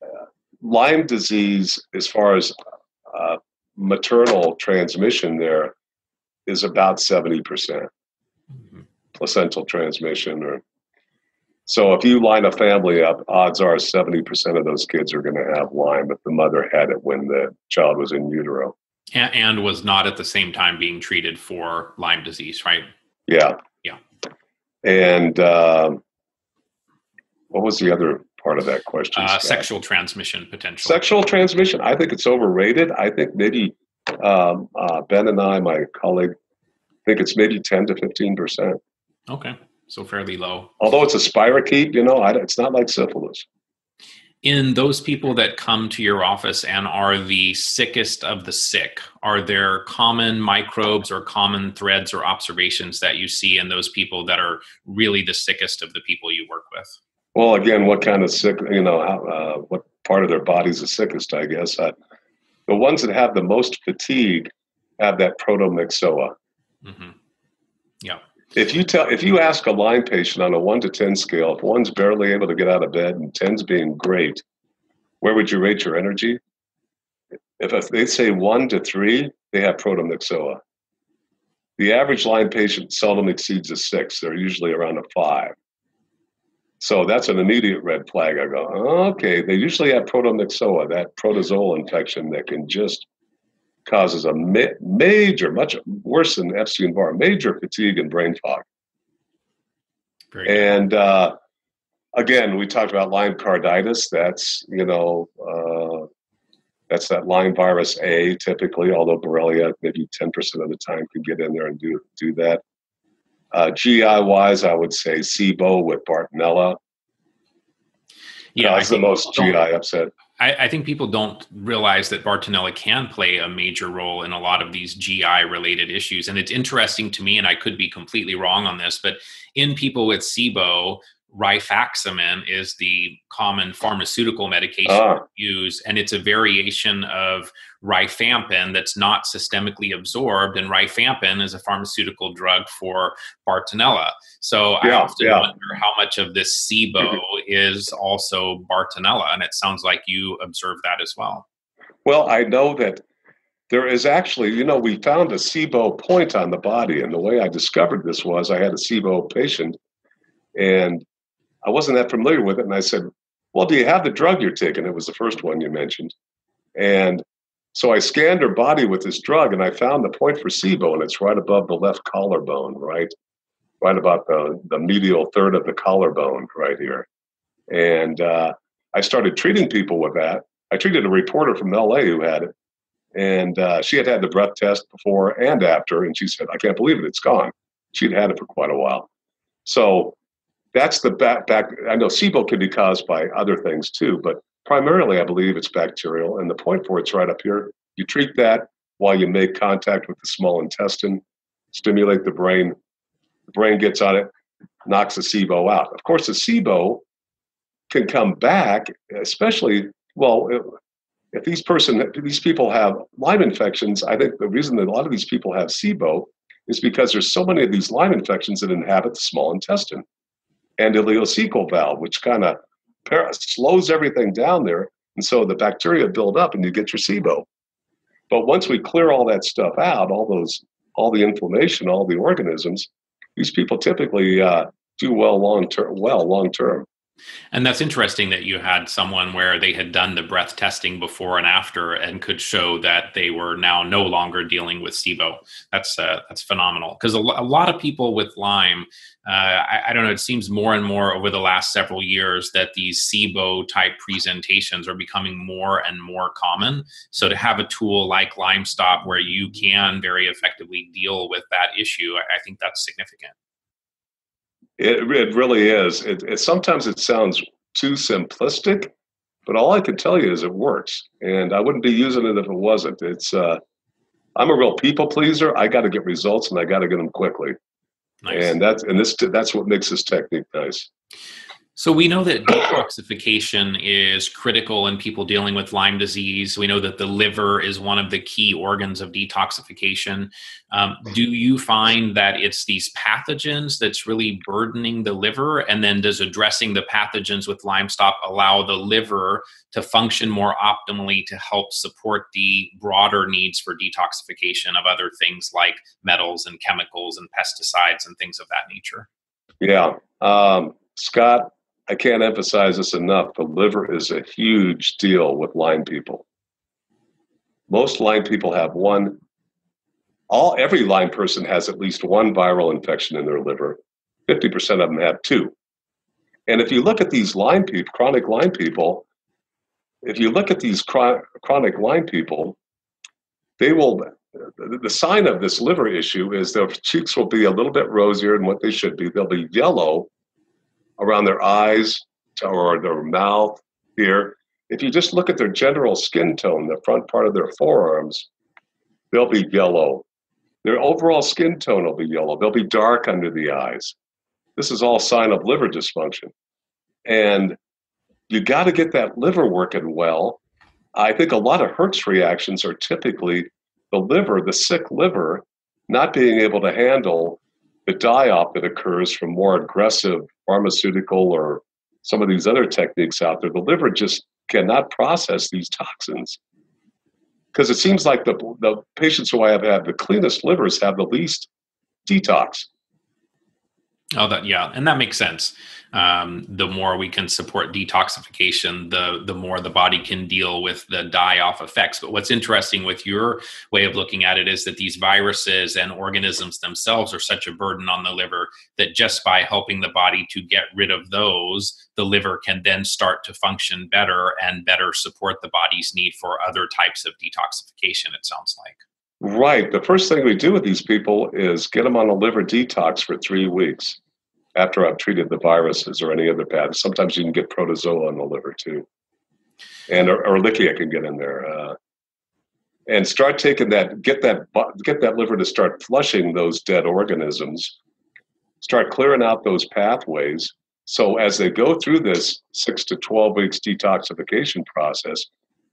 Uh, Lyme disease, as far as uh, maternal transmission there, is about seventy percent mm-hmm. placental transmission. Or So if you line a family up, odds are seventy percent of those kids are going to have Lyme if the mother had it when the child was in utero. And, and was not at the same time being treated for Lyme disease, right? Yeah. Yeah. And uh, what was the other part of that question? Uh, sexual transmission potential. Sexual transmission. I think it's overrated. I think maybe um, uh, Ben and I, my colleague, think it's maybe ten to fifteen percent. Okay. So fairly low. Although it's a spirochete, you know, I, it's not like syphilis. In those people that come to your office and are the sickest of the sick, are there common microbes or common threads or observations that you see in those people that are really the sickest of the people you work with? Well, again, what kind of sick, you know, uh, what part of their body's the sickest, I guess. I, the ones that have the most fatigue have that Protomyxoa. Mm-hmm. Yeah. If you tell, if you ask a Lyme patient on a one to ten scale, if one's barely able to get out of bed and ten's being great, where would you rate your energy? If, if they say one to three, they have Protomyxoa. The average Lyme patient seldom exceeds a six; they're usually around a five. So that's an immediate red flag. I go, oh, okay. They usually have Protomyxoa, that protozoal infection that can just causes a ma- major, much worse than Epstein-Barr, major fatigue and brain fog. Great. And uh, again, we talked about Lyme carditis. That's, you know, uh, that's that Lyme virus A typically, although Borrelia maybe ten percent of the time can get in there and do, do that. Uh, G I-wise, I would say SIBO with Bartonella. Yeah, that's the most G I upset. I, I think people don't realize that Bartonella can play a major role in a lot of these G I-related issues. And it's interesting to me, and I could be completely wrong on this, but in people with SIBO, rifaximin is the common pharmaceutical medication ah. used, and it's a variation of rifampin that's not systemically absorbed, and rifampin is a pharmaceutical drug for Bartonella. So yeah, I often yeah. wonder how much of this SIBO is also Bartonella, and it sounds like you observed that as well. Well, I know that there is actually, you know, we found a SIBO point on the body, and the way I discovered this was I had a SIBO patient, and I wasn't that familiar with it. And I said, well, do you have the drug you're taking? It was the first one you mentioned. And so I scanned her body with this drug, and I found the point for SIBO, and it's right above the left collarbone, right? Right about the, the medial third of the collarbone right here. And uh, I started treating people with that. I treated a reporter from L A who had it. And uh, she had had the breath test before and after, and she said, I can't believe it, it's gone. She'd had it for quite a while. So that's the back, back. I know SIBO can be caused by other things too, but primarily I believe it's bacterial. And the point for it's right up here. You treat that while you make contact with the small intestine, stimulate the brain. The brain gets on it, knocks the SIBO out. Of course, the SIBO can come back, especially, well, if these person, if these people have Lyme infections, I think the reason that a lot of these people have SIBO is because there's so many of these Lyme infections that inhabit the small intestine and ileocecal valve, which kind of para- slows everything down there. And so the bacteria build up and you get your SIBO. But once we clear all that stuff out, all those, all the inflammation, all the organisms, these people typically uh, do well long term. Well, long term. And that's interesting that you had someone where they had done the breath testing before and after and could show that they were now no longer dealing with SIBO. That's uh, that's phenomenal, because a, lo- a lot of people with Lyme, uh, I, I don't know, it seems more and more over the last several years that these SIBO type presentations are becoming more and more common. So to have a tool like LymeStop where you can very effectively deal with that issue, I, I think that's significant. It, it really is. It, it sometimes it sounds too simplistic, but all I can tell you is it works, and I wouldn't be using it if it wasn't. It's uh, I'm a real people pleaser. I got to get results, and I got to get them quickly. Nice. And that's and this that's what makes this technique nice. So we know that detoxification is critical in people dealing with Lyme disease. We know that the liver is one of the key organs of detoxification. Um, do you find that it's these pathogens that's really burdening the liver? And then does addressing the pathogens with LymeStop allow the liver to function more optimally to help support the broader needs for detoxification of other things like metals and chemicals and pesticides and things of that nature? Yeah. Um, Scott, I can't emphasize this enough. The liver is a huge deal with Lyme people. Most Lyme people have one. All every Lyme person has at least one viral infection in their liver. fifty percent of them have two. And if you look at these Lyme people, chronic Lyme people, if you look at these chron- chronic Lyme people, they will, the sign of this liver issue is their cheeks will be a little bit rosier than what they should be. They'll be yellow around their eyes or their mouth here. If you just look at their general skin tone, the front part of their forearms, they'll be yellow. Their overall skin tone will be yellow. They'll be dark under the eyes. This is all sign of liver dysfunction. And you got to get that liver working well. I think a lot of Herx reactions are typically the liver, the sick liver, not being able to handle the die-off that occurs from more aggressive pharmaceutical or some of these other techniques out there. The liver just cannot process these toxins, because it seems like the the patients who I have had the cleanest livers have the least detox. Oh, that yeah, and that makes sense. Um, the more we can support detoxification, the the more the body can deal with the die-off effects. But what's interesting with your way of looking at it is that these viruses and organisms themselves are such a burden on the liver that just by helping the body to get rid of those, the liver can then start to function better and better support the body's need for other types of detoxification, it sounds like. Right. The first thing we do with these people is get them on a liver detox for three weeks after I've treated the viruses or any other pathogens. Sometimes you can get protozoa in the liver too. And Ehrlichia can get in there. Uh, and start taking that, get that, get that liver to start flushing those dead organisms, start clearing out those pathways. So as they go through this six to twelve weeks detoxification process,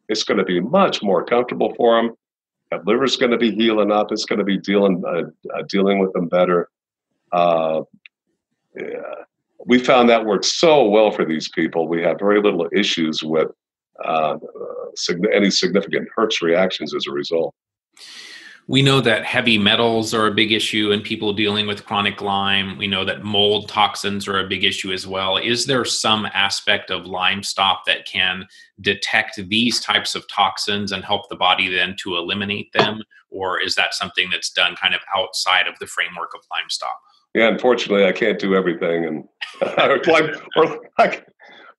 it's going to be much more comfortable for them. That liver's going to be healing up. It's going to be dealing uh, dealing with them better. Uh, yeah. We found that works so well for these people. We have very little issues with uh, any significant Herx reactions as a result. We know that heavy metals are a big issue in people dealing with chronic Lyme. We know that mold toxins are a big issue as well. Is there some aspect of LymeStop that can detect these types of toxins and help the body then to eliminate them? Or is that something that's done kind of outside of the framework of LymeStop? Yeah, unfortunately, I can't do everything. And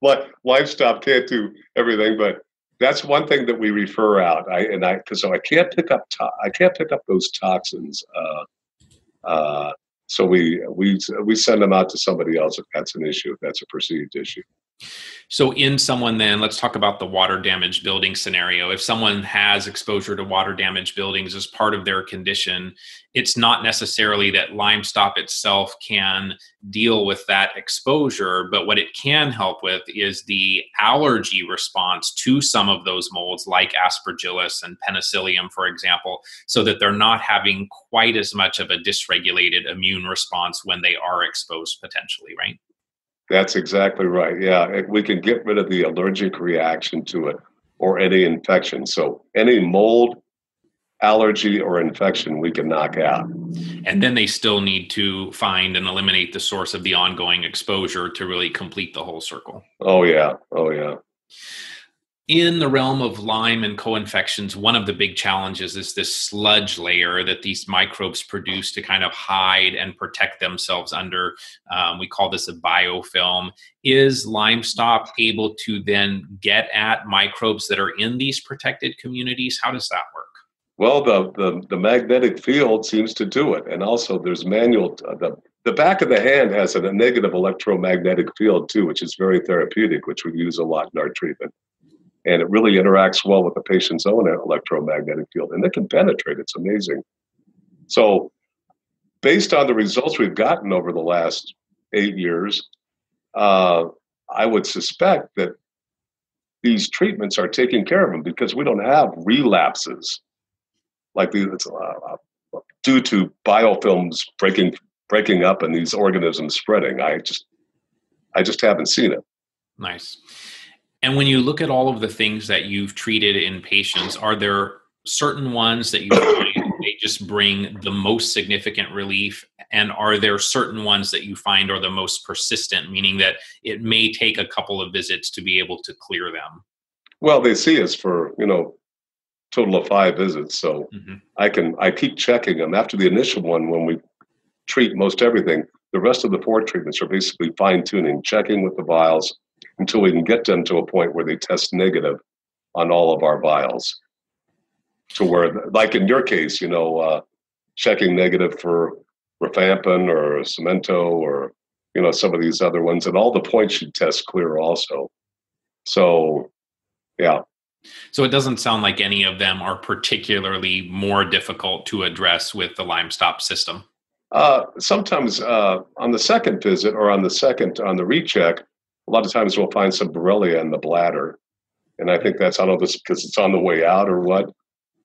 LymeStop can't do everything, but that's one thing that we refer out. I and I because so I can't pick up to, I can't pick up those toxins. Uh, uh, so we we we send them out to somebody else if that's an issue, if that's a perceived issue. So in someone then, let's talk about the water damage building scenario. If someone has exposure to water damage buildings as part of their condition, it's not necessarily that LymeStop itself can deal with that exposure, but what it can help with is the allergy response to some of those molds like Aspergillus and Penicillium, for example, so that they're not having quite as much of a dysregulated immune response when they are exposed potentially, right? That's exactly right. Yeah, we can get rid of the allergic reaction to it or any infection. So any mold, allergy or infection we can knock out. And then they still need to find and eliminate the source of the ongoing exposure to really complete the whole circle. Oh, yeah. Oh, yeah. In the realm of Lyme and co-infections, one of the big challenges is this sludge layer that these microbes produce to kind of hide and protect themselves under. Um, we call this a biofilm. Is LymeStop able to then get at microbes that are in these protected communities? How does that work? Well, the, the, the magnetic field seems to do it. And also there's manual, uh, the, the back of the hand has a negative electromagnetic field too, which is very therapeutic, which we use a lot in our treatment. And it really interacts well with the patient's own electromagnetic field. And it can penetrate. It's amazing. So based on the results we've gotten over the last eight years, uh, I would suspect that these treatments are taking care of them because we don't have relapses like these, uh, due to biofilms breaking breaking up and these organisms spreading. I just I just haven't seen it. Nice. And when you look at all of the things that you've treated in patients, are there certain ones that you find they just bring the most significant relief? And are there certain ones that you find are the most persistent, meaning that it may take a couple of visits to be able to clear them? Well, they see us for, you know, total of five visits. So mm-hmm. I can, I keep checking them. After the initial one, when we treat most everything, the rest of the four treatments are basically fine tuning, checking with the vials, until we can get them to a point where they test negative on all of our vials. To where, like in your case, you know, uh, checking negative for Rifampin or Cemento or, you know, some of these other ones, and all the points you test clear also. So, yeah. So it doesn't sound like any of them are particularly more difficult to address with the LymeStop system. Uh, sometimes uh, on the second visit or on the second, on the recheck, a lot of times we'll find some Borrelia in the bladder. And I think that's, I don't know this because it's on the way out or what.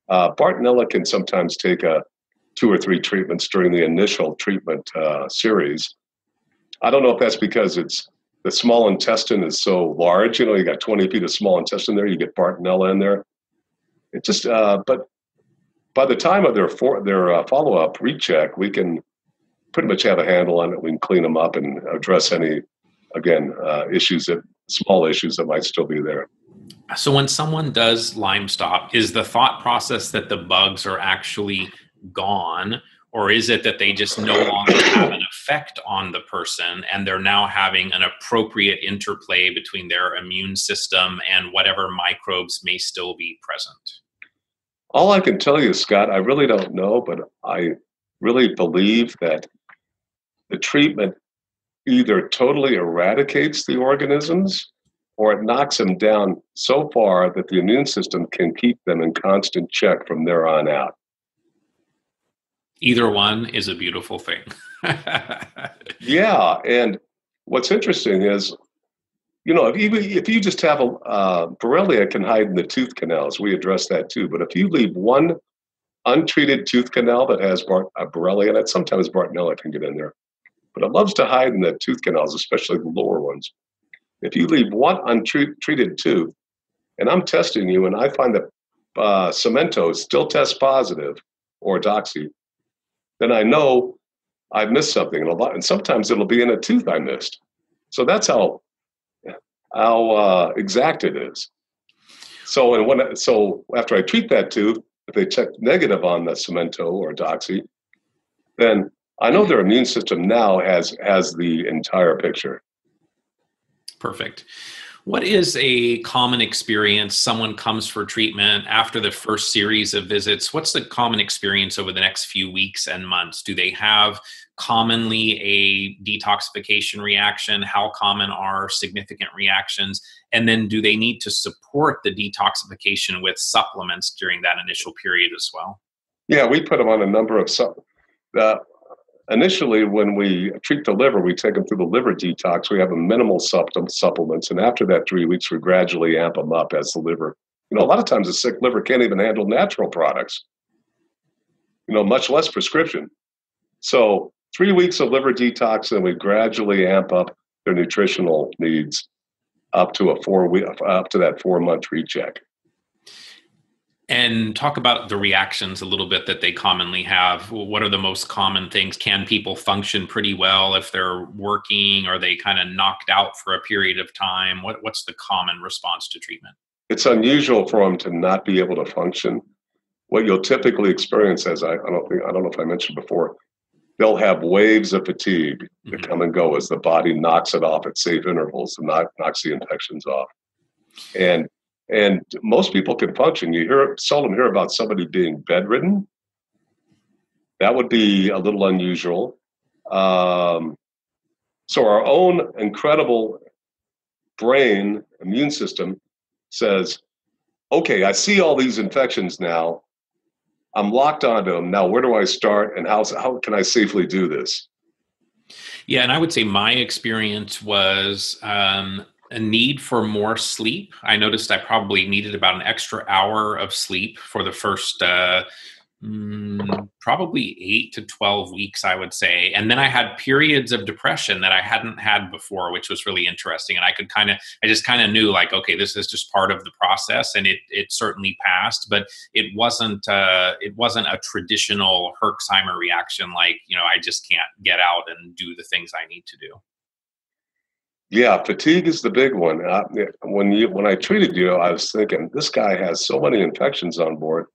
Uh, Bartonella can sometimes take a, two or three treatments during the initial treatment uh, series. I don't know if that's because it's the small intestine is so large. You know, you got twenty feet of small intestine there. You get Bartonella in there. It just, uh, but by the time of their, for, their uh, follow-up recheck, we can pretty much have a handle on it. We can clean them up and address any Again, uh, issues that small issues that might still be there. So when someone does LymeStop, is the thought process that the bugs are actually gone, or is it that they just no longer have an effect on the person and they're now having an appropriate interplay between their immune system and whatever microbes may still be present? All I can tell you, Scott, I really don't know, but I really believe that the treatment either totally eradicates the organisms or it knocks them down so far that the immune system can keep them in constant check from there on out. Either one is a beautiful thing. Yeah. And what's interesting is, you know, if you, if you just have a, uh, Borrelia can hide in the tooth canals. We address that too. But if you leave one untreated tooth canal that has bar, a Borrelia, that sometimes Bartonella can get in there, but it loves to hide in the tooth canals, especially the lower ones. If you leave one untreated tooth, and I'm testing you, and I find that uh, Cemento still tests positive, or Doxy, then I know I've missed something. And, a lot, and sometimes it'll be in a tooth I missed. So that's how how uh, exact it is. So and when so after I treat that tooth, if they check negative on the Cemento or Doxy, then I know their immune system now has, has the entire picture. Perfect. What is a common experience? Someone comes for treatment after the first series of visits. What's the common experience over the next few weeks and months? Do they have commonly a detoxification reaction? How common are significant reactions? And then do they need to support the detoxification with supplements during that initial period as well? Yeah, we put them on a number of supplements. Uh, Initially, when we treat the liver, we take them through the liver detox. We have a minimal supplements. And after that three weeks, we gradually amp them up as the liver. You know, a lot of times a sick liver can't even handle natural products, you know, much less prescription. So three weeks of liver detox, and we gradually amp up their nutritional needs up to a four week, up to that four month recheck. and talk about the reactions a little bit that they commonly have. What are the most common things? Can people function pretty well if they're working? Are they kind of knocked out for a period of time? What, what's the common response to treatment? It's unusual for them to not be able to function. What you'll typically experience, as I, I don't think, I don't know if I mentioned before, they'll have waves of fatigue mm-hmm. that come and go as the body knocks it off at safe intervals and knock, knocks the infections off. And And most people can function. You hear seldom hear about somebody being bedridden. That would be a little unusual. Um, so our own incredible brain immune system says, okay, I see all these infections now. I'm locked onto them. Now, where do I start and how, how can I safely do this? Yeah, and I would say my experience was... Um a need for more sleep. I noticed I probably needed about an extra hour of sleep for the first uh, mm, probably eight to twelve weeks, I would say. And then I had periods of depression that I hadn't had before, which was really interesting. And I could kind of, I just kind of knew like, okay, this is just part of the process. And it it certainly passed, but it wasn't, uh, it wasn't a traditional Herxheimer reaction. Like, you know, I just can't get out and do the things I need to do. Yeah, fatigue is the big one. Uh, when you when I treated you, I was thinking, this guy has so many infections on board.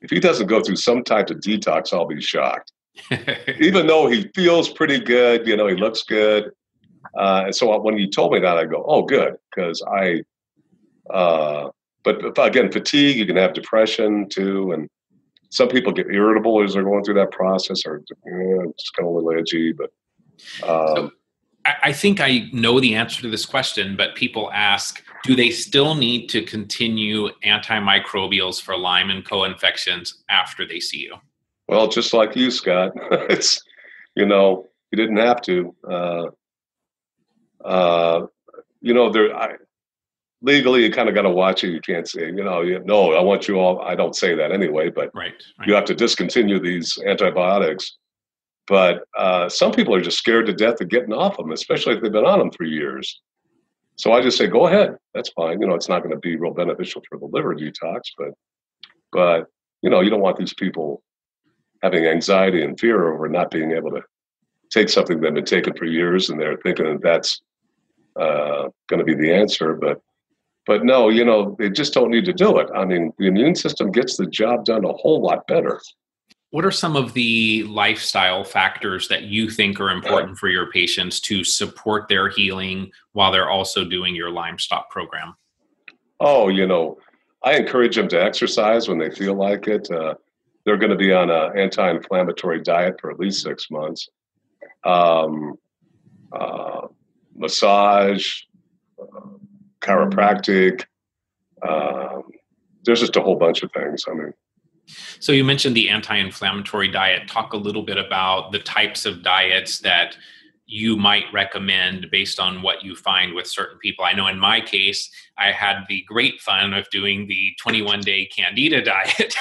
If he doesn't go through some type of detox, I'll be shocked. Even though he feels pretty good, you know, he looks good. Uh, and so when you told me that, I go, oh, good, because I. Uh, but again, fatigue. You can have depression too, and some people get irritable as they're going through that process, or you know, just kind of a little edgy, but. Um, so- I think I know the answer to this question, but people ask, do they still need to continue antimicrobials for Lyme and co-infections after they see you? Well, just like you, Scott, it's, you know, you didn't have to, uh, uh, you know, there, I, legally you kind of got to watch it. You can't say, you know, you, no, I want you all, I don't say that anyway, but right, right. You have to discontinue these antibiotics. But uh, some people are just scared to death of getting off them, especially if they've been on them for years. So I just say, go ahead. That's fine. You know, it's not going to be real beneficial for the liver detox, but, but you know, you don't want these people having anxiety and fear over not being able to take something they've been taking for years, and they're thinking that that's uh, going to be the answer. But, but no, you know, they just don't need to do it. I mean, the immune system gets the job done a whole lot better. What are some of the lifestyle factors that you think are important for your patients to support their healing while they're also doing your Lyme Stop program? Oh, you know, I encourage them to exercise when they feel like it. Uh, they're going to be on an anti-inflammatory diet for at least six months. Um, uh, massage, uh, chiropractic. Um, there's just a whole bunch of things. I mean, So you mentioned the anti-inflammatory diet. Talk a little bit about the types of diets that you might recommend based on what you find with certain people. I know in my case, I had the great fun of doing the twenty-one day Candida diet.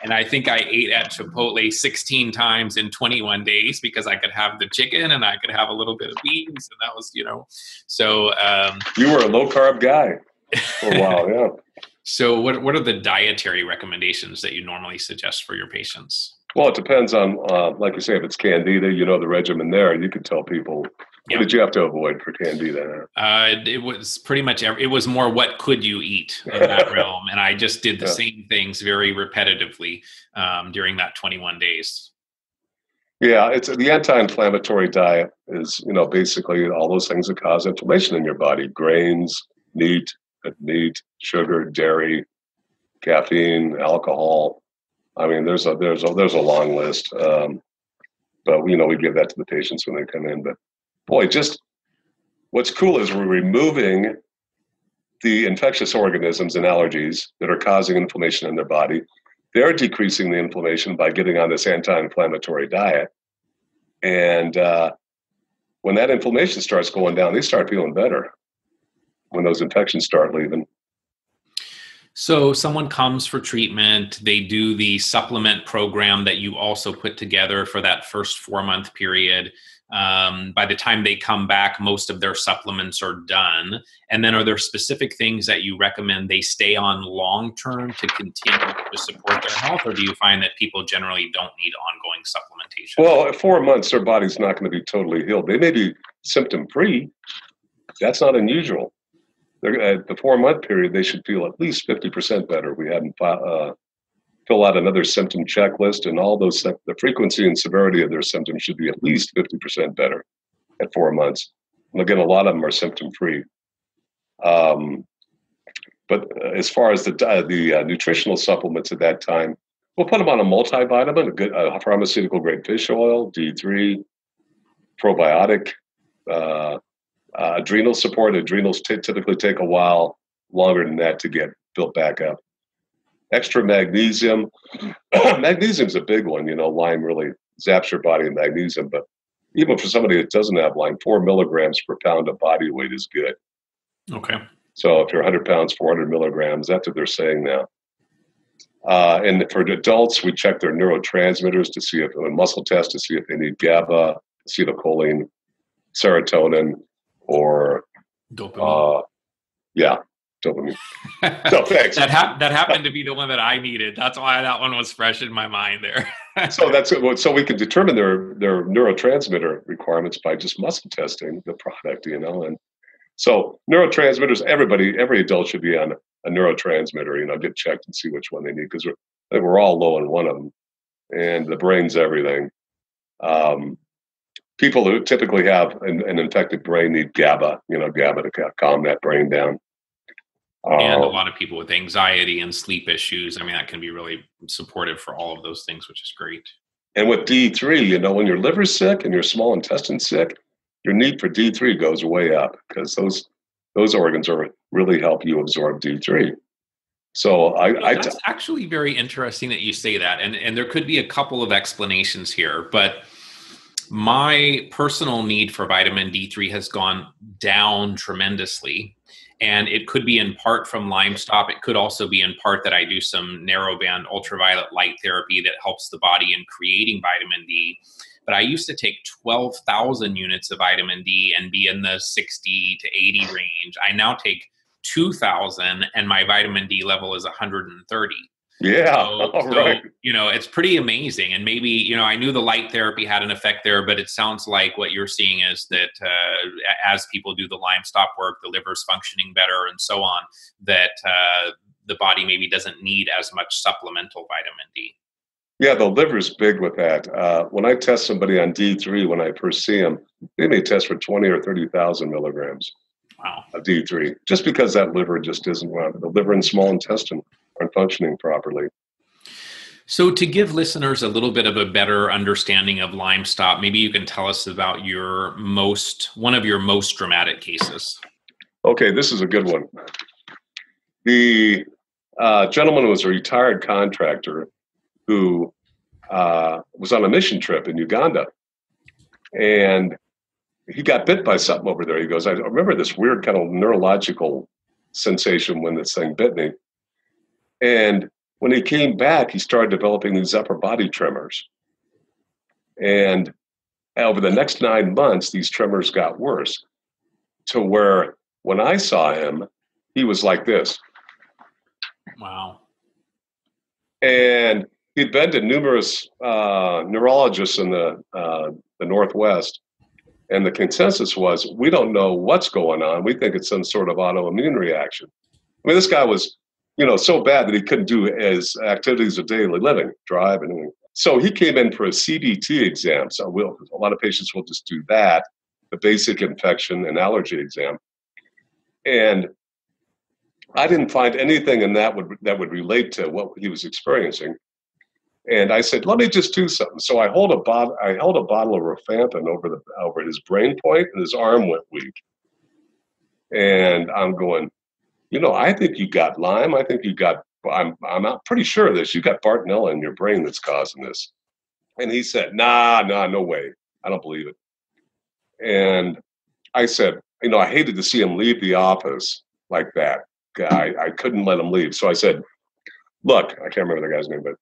And I think I ate at Chipotle sixteen times in twenty-one days because I could have the chicken and I could have a little bit of beans. And that was, you know, so. Um, you were a low carb guy for a while, yeah. So what what are the dietary recommendations that you normally suggest for your patients? Well, it depends on, uh, like you say, if it's Candida, you know the regimen there. You could tell people, yeah. What did you have to avoid for Candida? Uh, it, it was pretty much, every, it was more what could you eat in that realm. And I just did the yeah. same things very repetitively um, during that twenty-one days. Yeah, it's the anti-inflammatory diet is, you know, basically all those things that cause inflammation in your body, grains, meat, meat, sugar, dairy, caffeine, alcohol. I mean, there's a there's a there's a long list. Um, but you know, we give that to the patients when they come in. But boy, just what's cool is we're removing the infectious organisms and allergies that are causing inflammation in their body. They're decreasing the inflammation by getting on this anti-inflammatory diet. And uh, when that inflammation starts going down, they start feeling better. When those infections start leaving. So someone comes for treatment, they do the supplement program that you also put together for that first four-month period. Um, by the time they come back, most of their supplements are done. And then are there specific things that you recommend they stay on long-term to continue to support their health? Or do you find that people generally don't need ongoing supplementation? Well, at four months, their body's not going to be totally healed. They may be symptom-free. That's not unusual. At the four-month period, they should feel at least fifty percent better. We had them uh, fill out another symptom checklist, and all those, the frequency and severity of their symptoms should be at least fifty percent better at four months. And again, a lot of them are symptom-free. Um, but as far as the uh, the uh, nutritional supplements at that time, we'll put them on a multivitamin, a good uh, pharmaceutical-grade fish oil, D three, probiotic, uh Uh, adrenal support. Adrenals t- typically take a while longer than that to get built back up. Extra magnesium. Magnesium's a big one. You know, Lyme really zaps your body in magnesium. But even for somebody that doesn't have Lyme, four milligrams per pound of body weight is good. Okay. So if you're one hundred pounds, four hundred milligrams, that's what they're saying now. Uh, and for adults, we check their neurotransmitters to see if, a muscle test to see if they need GABA, acetylcholine, serotonin, or dopamine. Uh, yeah, dopamine. So thanks. that, ha- that happened to be the one that I needed. That's why that one was fresh in my mind there. so that's so we can determine their their neurotransmitter requirements by just muscle testing the product, you know. And so neurotransmitters, everybody, every adult should be on a neurotransmitter, you know, get checked and see which one they need, because we're, we're all low on one of them, and the brain's everything. Um, People who typically have an, an infected brain need GABA, you know, GABA to calm that brain down. Uh, and a lot of people with anxiety and sleep issues, I mean, that can be really supportive for all of those things, which is great. And with D three, you know, when your liver's sick and your small intestine's sick, your need for D three goes way up, because those those organs are really help you absorb D three. So I, well, that's I t- actually very interesting that you say that. And, and there could be a couple of explanations here, but my personal need for vitamin D three has gone down tremendously, and it could be in part from Lyme stop. It could also be in part that I do some narrowband ultraviolet light therapy that helps the body in creating vitamin D. But I used to take twelve thousand units of vitamin D and be in the sixty to eighty range. I now take two thousand, and my vitamin D level is one hundred thirty. Yeah. So, so right. You know, it's pretty amazing. And maybe, you know, I knew the light therapy had an effect there, but it sounds like what you're seeing is that uh, as people do the Lyme stop work, the liver's functioning better and so on, that uh, the body maybe doesn't need as much supplemental vitamin D. Yeah, the liver's big with that. Uh, when I test somebody on D three, when I first see them, they may test for twenty or thirty thousand milligrams wow. of D three, just because that liver just isn't, well, the liver and small intestine aren't functioning properly. So to give listeners a little bit of a better understanding of Lyme stop, maybe you can tell us about your most, one of your most dramatic cases. Okay, this is a good one. The uh, gentleman was a retired contractor who uh, was on a mission trip in Uganda. And he got bit by something over there. He goes, I remember this weird kind of neurological sensation when this thing bit me. And when he came back, he started developing these upper body tremors. And over the next nine months, these tremors got worse, to where when I saw him, he was like this. Wow. And he'd been to numerous uh, neurologists in the uh, the Northwest. And the consensus was, we don't know what's going on. We think it's some sort of autoimmune reaction. I mean, this guy was, you know, so bad that he couldn't do his activities of daily living, drive and everything. So he came in for a C B T exam. So we'll, a lot of patients will just do that, the basic infection and allergy exam. And I didn't find anything in that would that would relate to what he was experiencing. And I said, let me just do something. So I hold a bottle, I held a bottle of Rifampin over the over his brain point, and his arm went weak. And I'm going, you know, I think you got Lyme. I think you got, I'm I'm not pretty sure of this. You got Bartonella in your brain that's causing this. And he said, nah, nah, no way. I don't believe it. And I said, you know, I hated to see him leave the office like that, I, I couldn't let him leave. So I said, look, I can't remember the guy's name, but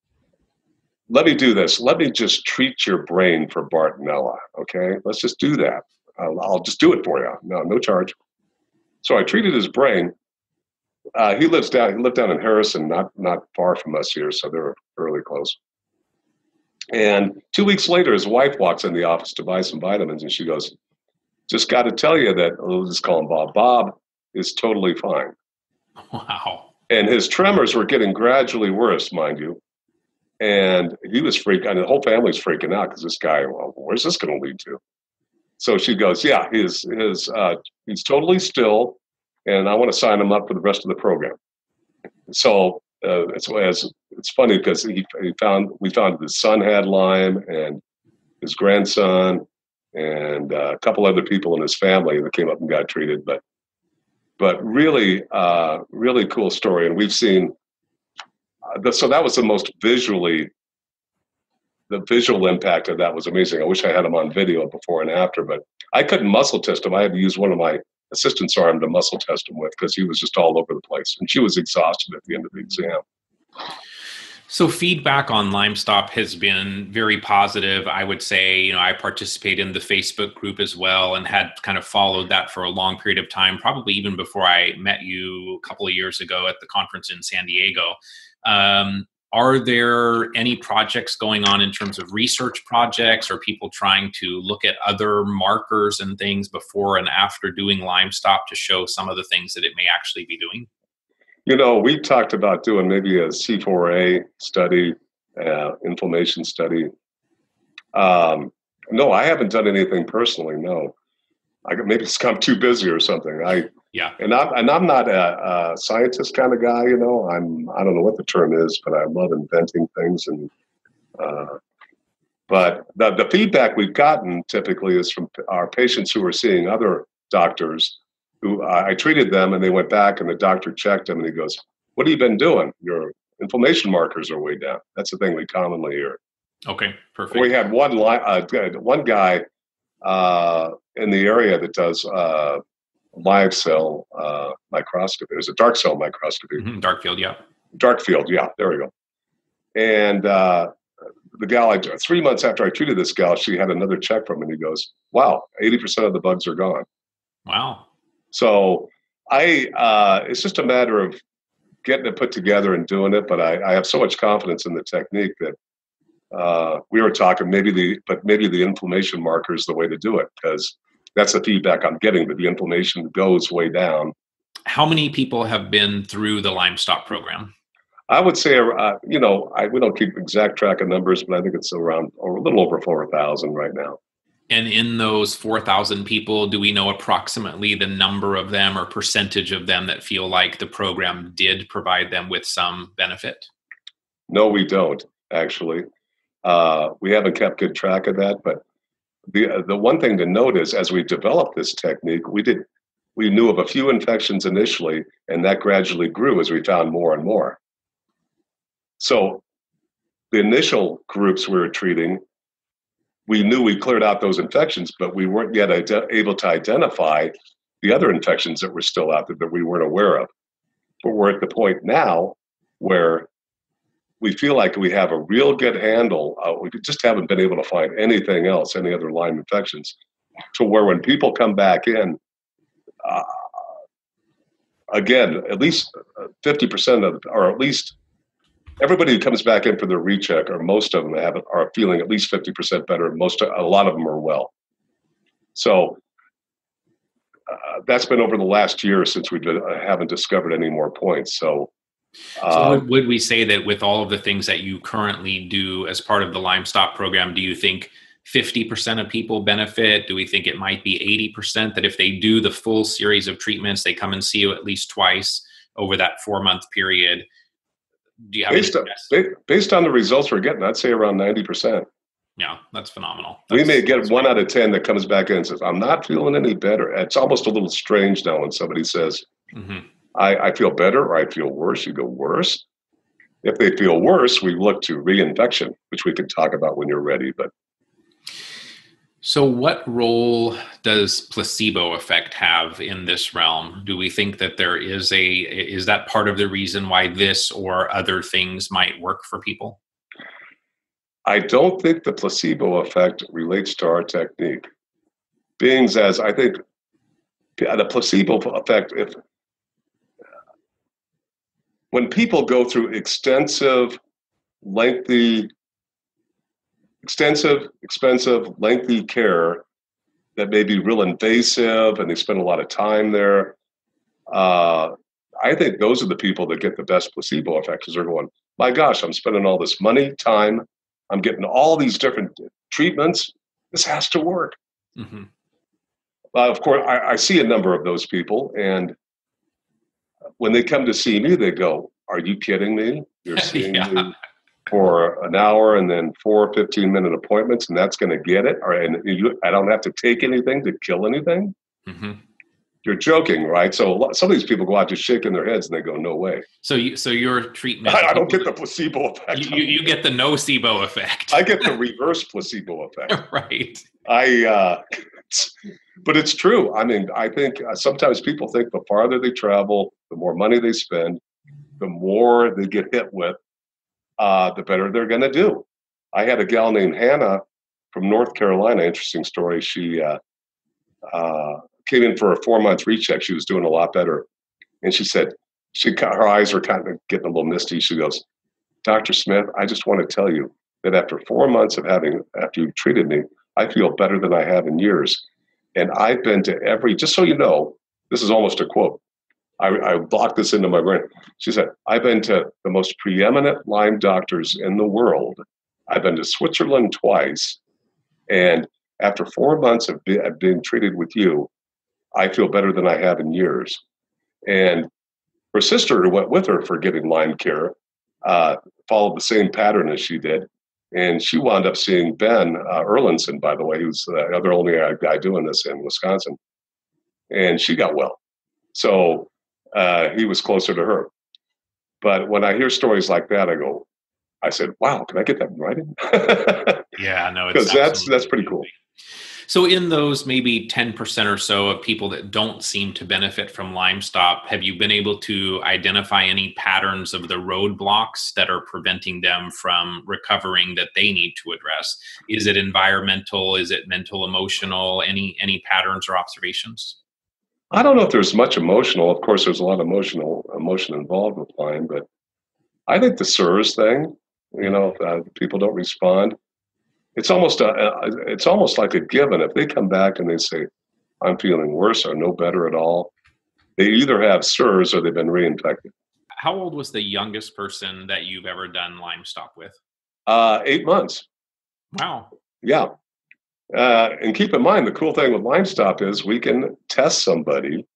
let me do this. Let me just treat your brain for Bartonella. Okay, let's just do that. I'll, I'll just do it for you. No, no charge. So I treated his brain. Uh, he lives down. He lived down in Harrison, not not far from us here, so they're fairly close. And two weeks later, his wife walks in the office to buy some vitamins, and she goes, "Just got to tell you that we'll just call him Bob. Bob is totally fine." Wow. And his tremors were getting gradually worse, mind you. And he was freaking, and the whole family's freaking out because this guy, well, where's this going to lead to? So she goes, yeah, his, his, uh, he's totally still, and I want to sign him up for the rest of the program. So uh, it's, it's, it's funny because he, he found, we found his son had Lyme and his grandson and uh, a couple other people in his family that came up and got treated. But but really, uh, really cool story. And we've seen, so that was the most visually, the visual impact of that was amazing. I wish I had him on video before and after, but I couldn't muscle test him. I had to use one of my assistant's arm to muscle test him with because he was just all over the place. And she was exhausted at the end of the exam. So feedback on LymeStop has been very positive. I would say, you know, I participate in the Facebook group as well and had kind of followed that for a long period of time, probably even before I met you a couple of years ago at the conference in San Diego. Um, are there any projects going on in terms of research projects or people trying to look at other markers and things before and after doing LymeStop to show some of the things that it may actually be doing? You know, we talked about doing maybe a C four A study, uh, inflammation study. Um, no, I haven't done anything personally. No, I could, maybe I'm too busy or something. I Yeah, and I'm and I'm not a, a scientist kind of guy, you know. I'm I don't know what the term is, but I love inventing things. And uh, but the the feedback we've gotten typically is from our patients who are seeing other doctors. Who uh, I treated them, and they went back, and the doctor checked them, and he goes, "What have you been doing? Your inflammation markers are way down." That's the thing we commonly hear. Okay, perfect. We had one li- uh, one guy uh, in the area that does. Uh, live cell uh, microscopy. There's a dark cell microscopy. Mm-hmm. Dark field, yeah. Dark field, yeah. There we go. And uh, the gal, I, three months after I treated this gal, she had another check from him, and he goes, wow, eighty percent of the bugs are gone. Wow. So I, uh, it's just a matter of getting it put together and doing it, but I, I have so much confidence in the technique that uh, we were talking maybe the, but maybe the inflammation marker is the way to do it because that's the feedback I'm getting, that the inflammation goes way down. How many people have been through the LymeStop program? I would say, uh, you know, I, we don't keep exact track of numbers, but I think it's around or a little over four thousand right now. And in those four thousand people, do we know approximately the number of them or percentage of them that feel like the program did provide them with some benefit? No, we don't, actually. Uh, we haven't kept good track of that, but The uh, the one thing to note is as we developed this technique, we did we knew of a few infections initially, and that gradually grew as we found more and more. So the initial groups we were treating, we knew we cleared out those infections, but we weren't yet ide- able to identify the other infections that were still out there that we weren't aware of. But we're at the point now where we feel like we have a real good handle. Uh, we just haven't been able to find anything else, any other Lyme infections, to where when people come back in, uh, again, at least fifty percent of, or at least everybody who comes back in for their recheck, or most of them have, are feeling at least fifty percent better. Most, a lot of them are well. So uh, that's been over the last year since we did, uh, haven't discovered any more points. So. So would we say that with all of the things that you currently do as part of the LymeStop program, do you think fifty percent of people benefit? Do we think it might be eighty percent that if they do the full series of treatments, they come and see you at least twice over that four-month period? Do you have based, on, based on the results we're getting, I'd say around ninety percent. Yeah, that's phenomenal. That's, we may get one out of ten that comes back in and says, I'm not feeling any better. It's almost a little strange now when somebody says, mm-hmm. I, I feel better or I feel worse, you go worse. If they feel worse, we look to reinfection, which we can talk about when you're ready. But So what role does placebo effect have in this realm? Do we think that there is a, is that part of the reason why this or other things might work for people? I don't think the placebo effect relates to our technique. Being as I think the placebo effect, if when people go through extensive, lengthy, extensive, expensive, lengthy care that may be real invasive and they spend a lot of time there, uh, I think those are the people that get the best placebo effects because they're going, my gosh, I'm spending all this money, time, I'm getting all these different treatments. This has to work. Mm-hmm. Uh, of course, I, I see a number of those people, and when they come to see me, they go, are you kidding me? You're seeing yeah. me for an hour and then four fifteen-minute appointments, and that's going to get it? Or, and you, I don't have to take anything to kill anything? Mm-hmm. You're joking, right? So a lot, some of these people go out just shaking their heads, and they go, no way. So you, so your treatment... I, I don't get the placebo effect. You, you get the nocebo effect. I get the reverse placebo effect. Right. I... Uh, But it's true. I mean, I think uh, sometimes people think the farther they travel, the more money they spend, the more they get hit with, uh, the better they're going to do. I had a gal named Hannah from North Carolina. Interesting story. She uh, uh, came in for a four-month recheck. She was doing a lot better. And she said, she her eyes were kind of getting a little misty. She goes, Doctor Smith, I just want to tell you that after four months of having, after you've treated me, I feel better than I have in years. And I've been to every, just so you know, this is almost a quote. I, I blocked this into my brain. She said, I've been to the most preeminent Lyme doctors in the world. I've been to Switzerland twice. And after four months of be, being treated with you, I feel better than I have in years. And her sister who went with her for getting Lyme care uh, followed the same pattern as she did. And she wound up seeing Ben uh, Erlandson, by the way, who's the other only guy doing this in Wisconsin. And she got well. So uh, he was closer to her. But when I hear stories like that, I go, I said, wow, can I get that in writing? Yeah, no, it's because that's, that's pretty cool. So in those maybe ten percent or so of people that don't seem to benefit from LymeStop, have you been able to identify any patterns of the roadblocks that are preventing them from recovering that they need to address? Is it environmental? Is it mental, emotional? Any any patterns or observations? I don't know if there's much emotional. Of course, there's a lot of emotional emotion involved with Lyme, but I think the S I R S thing, you know, uh, people don't respond. It's almost a, it's almost like a given. If they come back and they say, I'm feeling worse or no better at all, they either have S I R S or they've been reinfected. How old was the youngest person that you've ever done LymeStop with? Uh, eight months. Wow. Yeah. Uh, and keep in mind, the cool thing with LymeStop is we can test somebody,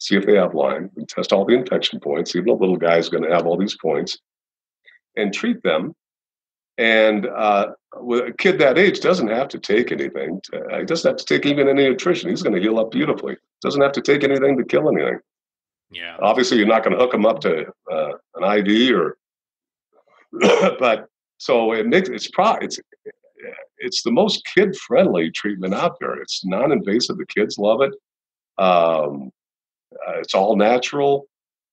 see if they have Lyme, we test all the infection points. Even a little guy's going to have all these points and treat them. And uh, a kid that age doesn't have to take anything. To, he doesn't have to take even any nutrition. He's going to heal up beautifully. Doesn't have to take anything to kill anything. Yeah. Obviously, you're not going to hook him up to uh, an I V or. But so it makes it's pro it's it's the most kid friendly treatment out there. It's non invasive. The kids love it. Um, uh, it's all natural.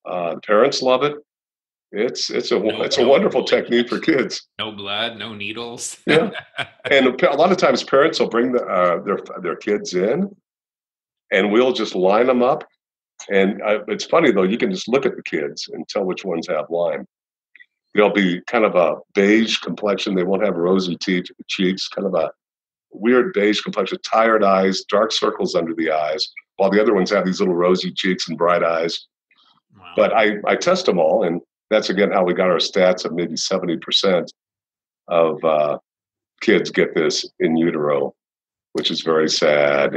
Uh, the parents love it. It's it's a no, it's no, a wonderful no technique for kids. No blood, no needles. Yeah, and a, a lot of times parents will bring the, uh, their their kids in, and we'll just line them up. And I, it's funny though; you can just look at the kids and tell which ones have Lyme. They'll be kind of a beige complexion. They won't have rosy teeth, cheeks. Kind of a weird beige complexion, tired eyes, dark circles under the eyes, while the other ones have these little rosy cheeks and bright eyes. Wow. But I I test them all and. That's, again, how we got our stats of maybe seventy percent of uh, kids get this in utero, which is very sad.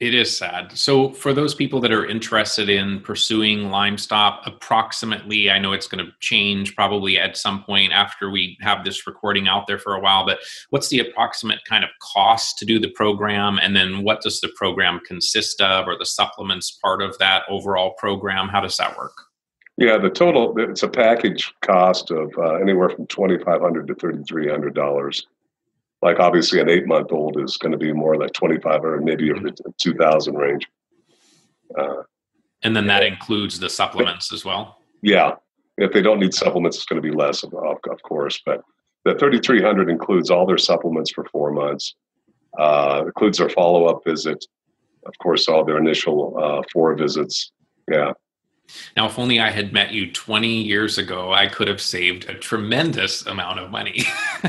It is sad. So for those people that are interested in pursuing LymeStop, approximately, I know it's going to change probably at some point after we have this recording out there for a while, but what's the approximate kind of cost to do the program? And then what does the program consist of, or the supplements part of that overall program? How does that work? Yeah, the total, it's a package cost of uh, anywhere from twenty-five hundred dollars to thirty-three hundred dollars. like obviously an eight-month-old is going to be more like twenty-five hundred, maybe over the two thousand range. Uh, and then that includes the supplements as well? Yeah. If they don't need supplements, it's going to be less, of, of course. But the thirty-three hundred includes all their supplements for four months, uh, includes their follow-up visit, of course, all their initial uh, four visits. Yeah. Now, if only I had met you twenty years ago, I could have saved a tremendous amount of money.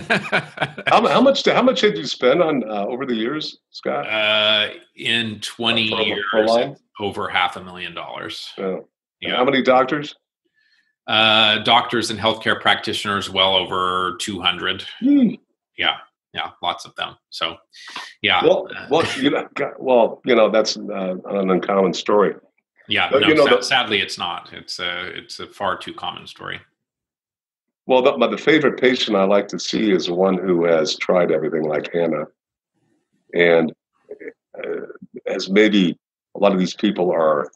how, how much? How much did you spend on uh, over the years, Scott? Uh, in twenty uh, for, years, for over half a million dollars. Yeah. Yeah. How many doctors? Uh, doctors and healthcare practitioners, well over two hundred. Mm. Yeah, yeah, lots of them. So, yeah. Well, well, you know, well, you know, that's uh, an uncommon story. Yeah, but, no, you know, sad, the, sadly, it's not. It's a, it's a far too common story. Well, the, my the favorite patient I like to see is one who has tried everything, like Hannah, and uh, as maybe a lot of these people are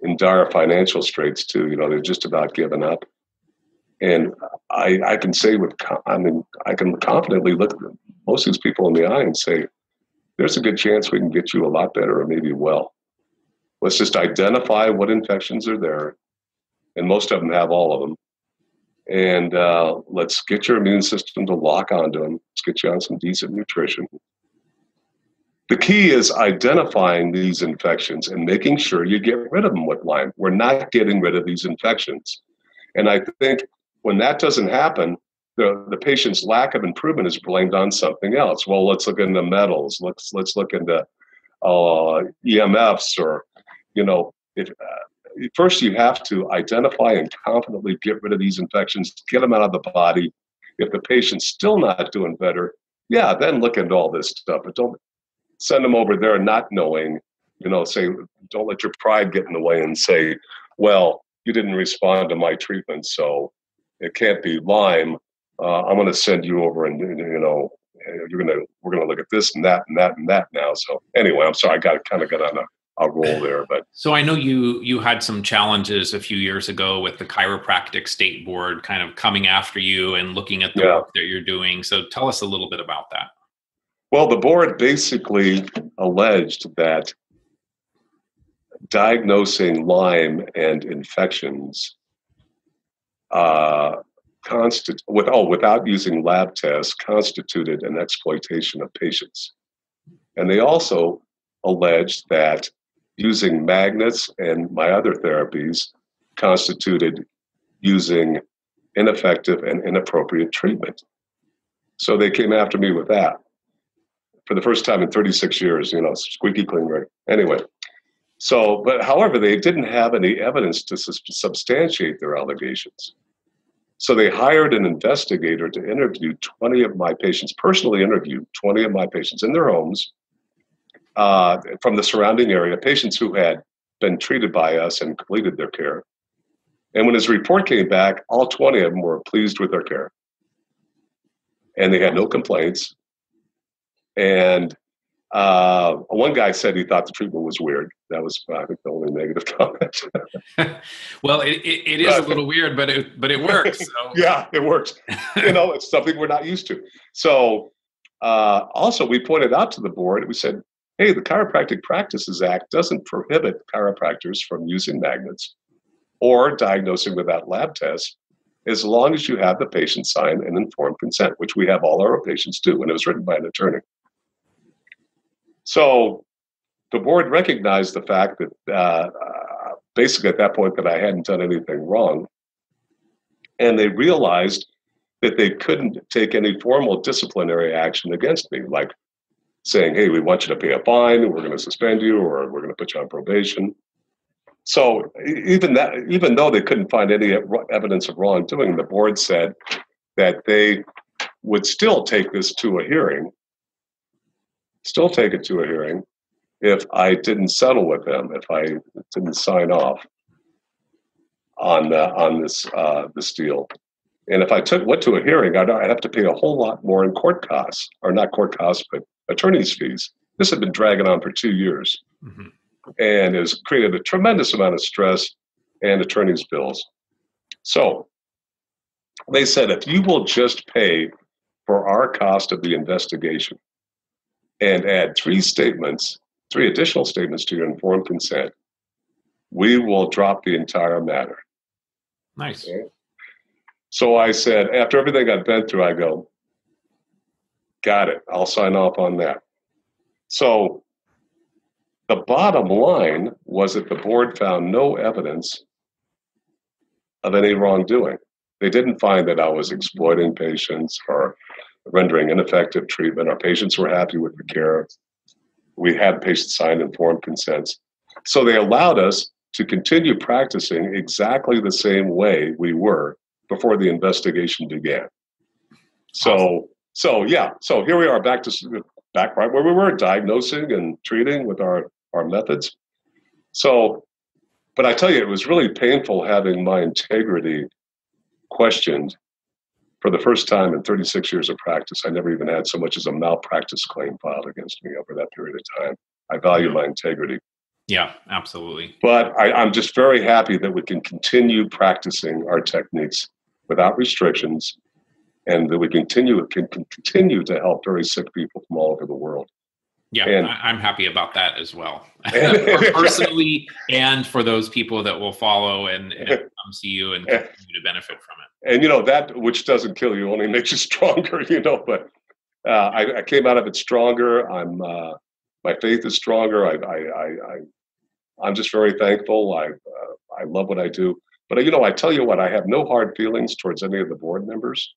in dire financial straits too. You know, they're just about given up, and I, I can say with, I mean, I can confidently look at them, most of these people in the eye and say, "There's a good chance we can get you a lot better, or maybe well." Let's just identify what infections are there, and most of them have all of them, and uh, let's get your immune system to lock onto them. Let's get you on some decent nutrition. The key is identifying these infections and making sure you get rid of them with Lyme. We're not getting rid of these infections. And I think when that doesn't happen, the, the patient's lack of improvement is blamed on something else. Well, let's look into metals. Let's, let's look into uh, E M Fs or, you know, if, uh, first you have to identify and confidently get rid of these infections, get them out of the body. If the patient's still not doing better, yeah, then look into all this stuff. But don't send them over there not knowing, you know, say, don't let your pride get in the way and say, well, you didn't respond to my treatment, so it can't be Lyme. Uh, I'm going to send you over and, you know, you're going to, we're going to look at this and that and that and that now. So anyway, I'm sorry, I got kind of got on a I'll roll there. But so I know you you had some challenges a few years ago with the chiropractic state board kind of coming after you and looking at the yeah. work that you're doing. So tell us a little bit about that. Well, the board basically alleged that diagnosing Lyme and infections uh, constitu- with, oh, without using lab tests constituted an exploitation of patients. And they also alleged that using magnets and my other therapies constituted using ineffective and inappropriate treatment. So they came after me with that for the first time in thirty-six years, you know, squeaky clean record. Anyway, so, but however, they didn't have any evidence to su- substantiate their allegations. So they hired an investigator to interview twenty of my patients, personally interviewed twenty of my patients in their homes, Uh, from the surrounding area, patients who had been treated by us and completed their care. And when his report came back, all twenty of them were pleased with their care. And they had no complaints. And uh, one guy said he thought the treatment was weird. That was, I think, the only negative comment. Well, it, it, it is a little weird, but it, but it works. So. Yeah, it works. You know, it's something we're not used to. So uh, also, we pointed out to the board, we said, hey, the Chiropractic Practices Act doesn't prohibit chiropractors from using magnets or diagnosing without lab tests as long as you have the patient sign an informed consent, which we have all our patients do, and it was written by an attorney. So the board recognized the fact that uh, basically at that point that I hadn't done anything wrong, and they realized that they couldn't take any formal disciplinary action against me, like saying, hey, we want you to pay a fine, we're going to suspend you, or we're going to put you on probation. So even that, even though they couldn't find any evidence of wrongdoing, the board said that they would still take this to a hearing, still take it to a hearing, if I didn't settle with them, if I didn't sign off on uh, on this uh, this deal. And if I took went to a hearing, I'd, I'd have to pay a whole lot more in court costs, or not court costs, but attorney's fees. This had been dragging on for two years, mm-hmm. and has created a tremendous amount of stress and attorney's bills. So they said, if you will just pay for our cost of the investigation, and add three statements, three additional statements to your informed consent, we will drop the entire matter. Nice. Okay? So I said, after everything I've been through, I go, got it. I'll sign off on that. So the bottom line was that the board found no evidence of any wrongdoing. They didn't find that I was exploiting patients or rendering ineffective treatment. Our patients were happy with the care. We had patients sign informed consents. So they allowed us to continue practicing exactly the same way we were before the investigation began. So, so yeah, so here we are back to back right where we were, diagnosing and treating with our, our methods. So, but I tell you, it was really painful having my integrity questioned for the first time in thirty-six years of practice. I never even had so much as a malpractice claim filed against me over that period of time. I value my integrity. Yeah, absolutely. But I, I'm just very happy that we can continue practicing our techniques without restrictions, and that we continue can continue to help very sick people from all over the world. Yeah, and, I'm happy about that as well, personally, and for those people that will follow and, and come see you and continue to benefit from it. And you know, that which doesn't kill you only makes you stronger. You know, but uh, I, I came out of it stronger. I'm. Uh, My faith is stronger. I, I, I, I, I'm just very thankful. I, uh, I love what I do. But, you know, I tell you what, I have no hard feelings towards any of the board members.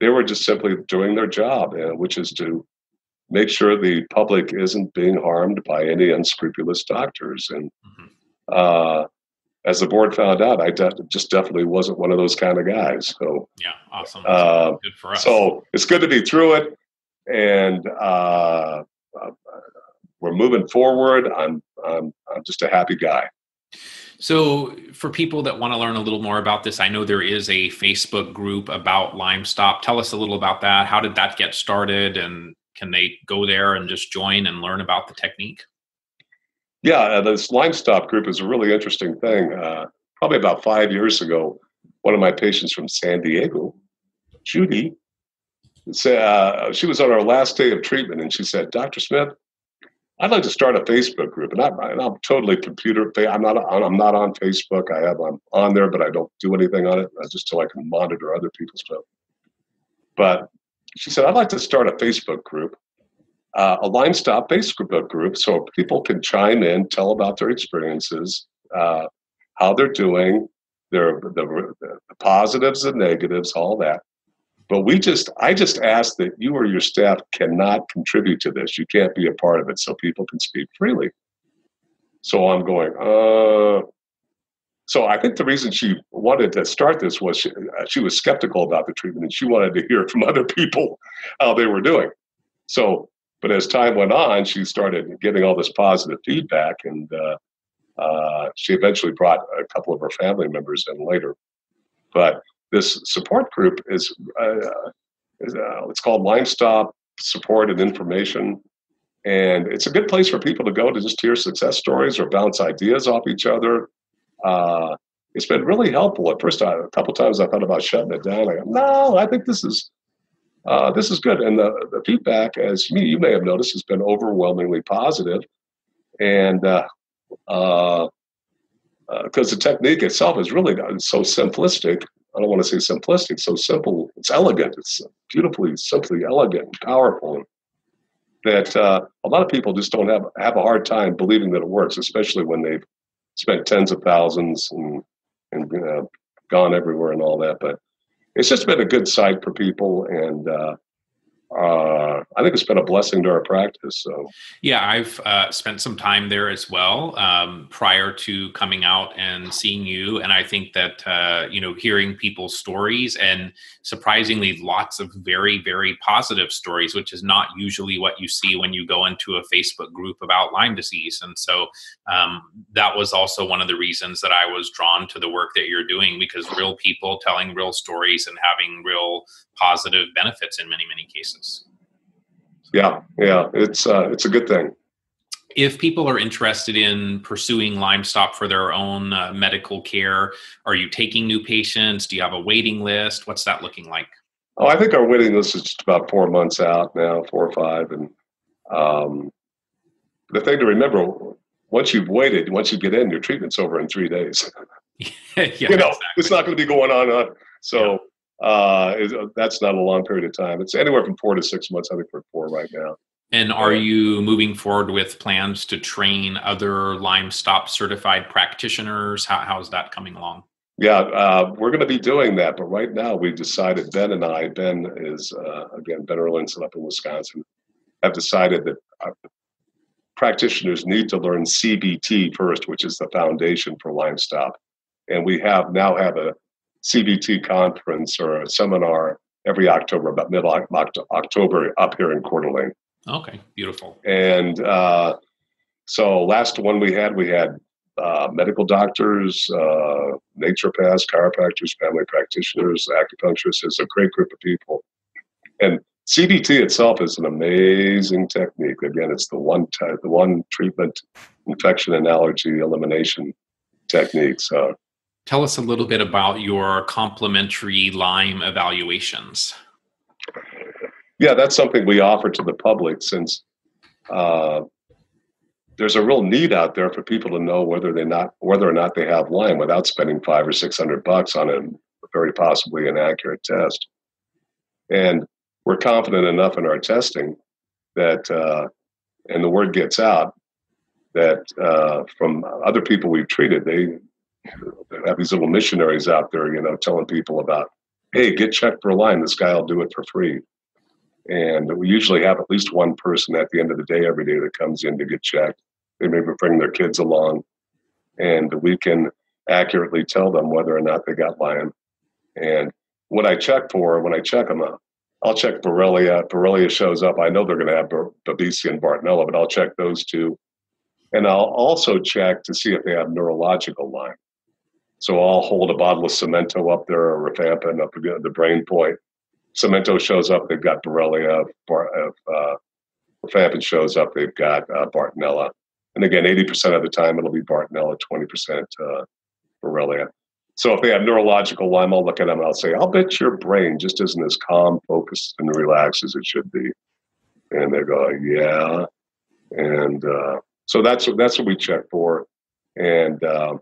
They were just simply doing their job, uh, which is to make sure the public isn't being harmed by any unscrupulous doctors. And mm-hmm. uh, as the board found out, I de- just definitely wasn't one of those kind of guys. So yeah, awesome. Uh, good for us. So it's good to be through it. And uh, Uh, we're moving forward. I'm, I'm, I'm just a happy guy. So for people that want to learn a little more about this, I know there is a Facebook group about Lyme Stop. Tell us a little about that. How did that get started? And can they go there and just join and learn about the technique? Yeah, uh, this Lyme Stop group is a really interesting thing. Uh, probably about five years ago, one of my patients from San Diego, Judy, Uh, she was on our last day of treatment, and she said, "Doctor Smith, I'd like to start a Facebook group." And, I, and I'm totally computer. I'm not. I'm not on Facebook. I have. I'm on there, but I don't do anything on it. That's just so I can monitor other people's stuff. But she said, "I'd like to start a Facebook group, uh, a Lyme Stop Facebook group, so people can chime in, tell about their experiences, uh, how they're doing, their the, the positives, the negatives, all that." But we just, I just ask that you or your staff cannot contribute to this. You can't be a part of it, so people can speak freely. So I'm going, uh, so I think the reason she wanted to start this was she, she was skeptical about the treatment, and she wanted to hear from other people how they were doing. So, but as time went on, she started getting all this positive feedback, and uh, uh, she eventually brought a couple of her family members in later. But this support group is, uh, is uh, it's called Lyme Stop Support and Information. And it's a good place for people to go to just hear success stories or bounce ideas off each other. Uh, it's been really helpful. At first, I, a couple times I thought about shutting it down. I go, no, I think this is uh, this is good. And the, the feedback, as you, you may have noticed, has been overwhelmingly positive. And uh, uh, uh, 'cause the technique itself is really so simplistic. I don't want to say simplistic, so simple. It's elegant. It's beautifully, simply elegant and powerful, that uh, a lot of people just don't have, have a hard time believing that it works, especially when they've spent tens of thousands and, and uh, gone everywhere and all that. But it's just been a good site for people. And uh, uh, I think it's been a blessing to our practice. So yeah, I've uh, spent some time there as well um, prior to coming out and seeing you. And I think that, uh, you know, hearing people's stories, and surprisingly lots of very, very positive stories, which is not usually what you see when you go into a Facebook group about Lyme disease. And so um, that was also one of the reasons that I was drawn to the work that you're doing, because real people telling real stories and having real positive benefits in many, many cases. Yeah, yeah, it's uh, it's a good thing. If people are interested in pursuing Lyme Stop for their own uh, medical care, are you taking new patients? Do you have a waiting list? What's that looking like? Oh, I think our waiting list is just about four months out now, four or five. And um, the thing to remember, once you've waited, once you get in, your treatment's over in three days. yeah, you know, exactly. It's not going to be going on and on. So yeah. uh, it, uh, that's not a long period of time. It's anywhere from four to six months. I think we're four right now. And are you moving forward with plans to train other Lyme Stop certified practitioners? How, how's that coming along? Yeah, uh, we're going to be doing that. But right now we've decided, Ben and I, Ben is, uh, again, Ben Erlandson up in Wisconsin, have decided that our practitioners need to learn C B T first, which is the foundation for Lyme Stop. And we have now have a C B T conference or a seminar every October, about mid-October up here in Coeur d'Alene. Okay, beautiful. And uh, so last one we had, we had uh, medical doctors, uh, naturopaths, chiropractors, family practitioners, acupuncturists. It's a great group of people. And C B T itself is an amazing technique. Again, it's the one type, the one treatment, infection and allergy elimination technique. So, tell us a little bit about your complimentary Lyme evaluations. Yeah, that's something we offer to the public since uh, there's a real need out there for people to know whether they not whether or not they have Lyme without spending five or six hundred bucks on a very possibly inaccurate test. And we're confident enough in our testing that, uh, and the word gets out that uh, from other people we've treated, they, they have these little missionaries out there, you know, telling people about, hey, get checked for Lyme. This guy will do it for free. And we usually have at least one person at the end of the day every day that comes in to get checked. They maybe bring their kids along, and we can accurately tell them whether or not they got Lyme. And what I check for, when I check them out, I'll check Borrelia. Borrelia shows up. I know they're going to have Babesia and Bartonella, but I'll check those two. And I'll also check to see if they have neurological Lyme. So I'll hold a bottle of Cemento up there or Rifampin up at the brain point. Cemento shows up, they've got Borrelia. Bar, uh, Rifampin shows up, they've got uh, Bartonella. And again, eighty percent of the time, it'll be Bartonella, twenty percent uh, Borrelia. So if they have neurological Lyme, I'll look at them and I'll say, I'll bet your brain just isn't as calm, focused, and relaxed as it should be. And they go, yeah. And uh, so that's, that's what we check for. And uh,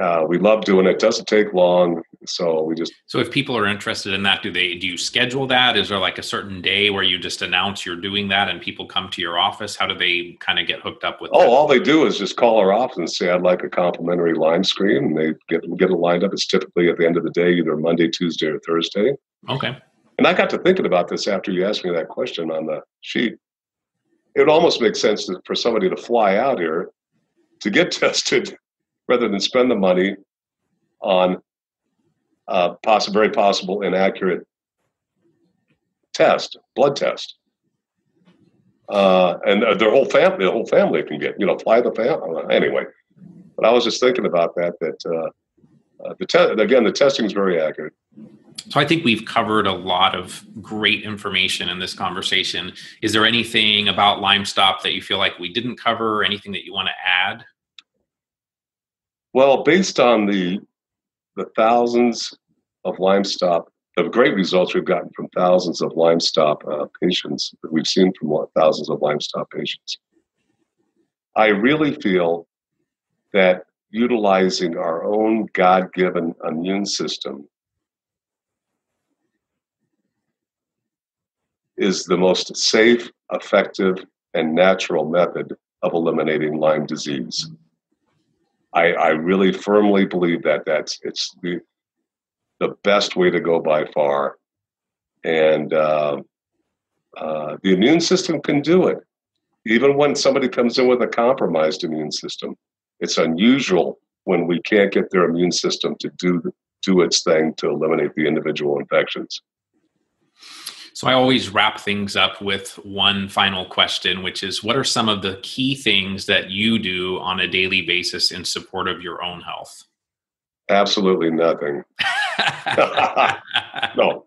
Uh, we love doing it. It doesn't take long. So we just. So if people are interested in that, do they, do you schedule that? Is there like a certain day where you just announce you're doing that and people come to your office? How do they kind of get hooked up with? Oh, that? All they do is just call our office and say, I'd like a complimentary Lyme screen. And they get, get it lined up. It's typically at the end of the day, either Monday, Tuesday, or Thursday. Okay. And I got to thinking about this after you asked me that question on the sheet. It almost makes sense to, for somebody to fly out here to get tested, rather than spend the money on a poss- very possible inaccurate test, blood test. Uh, and their whole family, the whole family can get, you know, fly the family. Anyway, but I was just thinking about that, that uh, uh, the te- again, the testing is very accurate. So I think we've covered a lot of great information in this conversation. Is there anything about Lyme Stop that you feel like we didn't cover, anything that you want to add? Well, based on the the thousands of Lyme Stop, the great results we've gotten from thousands of Lyme Stop uh, patients that we've seen from thousands of Lyme Stop patients, I really feel that utilizing our own God-given immune system is the most safe, effective, and natural method of eliminating Lyme disease. I, I really firmly believe that that's it's the the best way to go by far, and uh, uh, the immune system can do it. Even when somebody comes in with a compromised immune system, it's unusual when we can't get their immune system to do do its thing to eliminate the individual infections. So I always wrap things up with one final question, which is, what are some of the key things that you do on a daily basis in support of your own health? Absolutely nothing. No.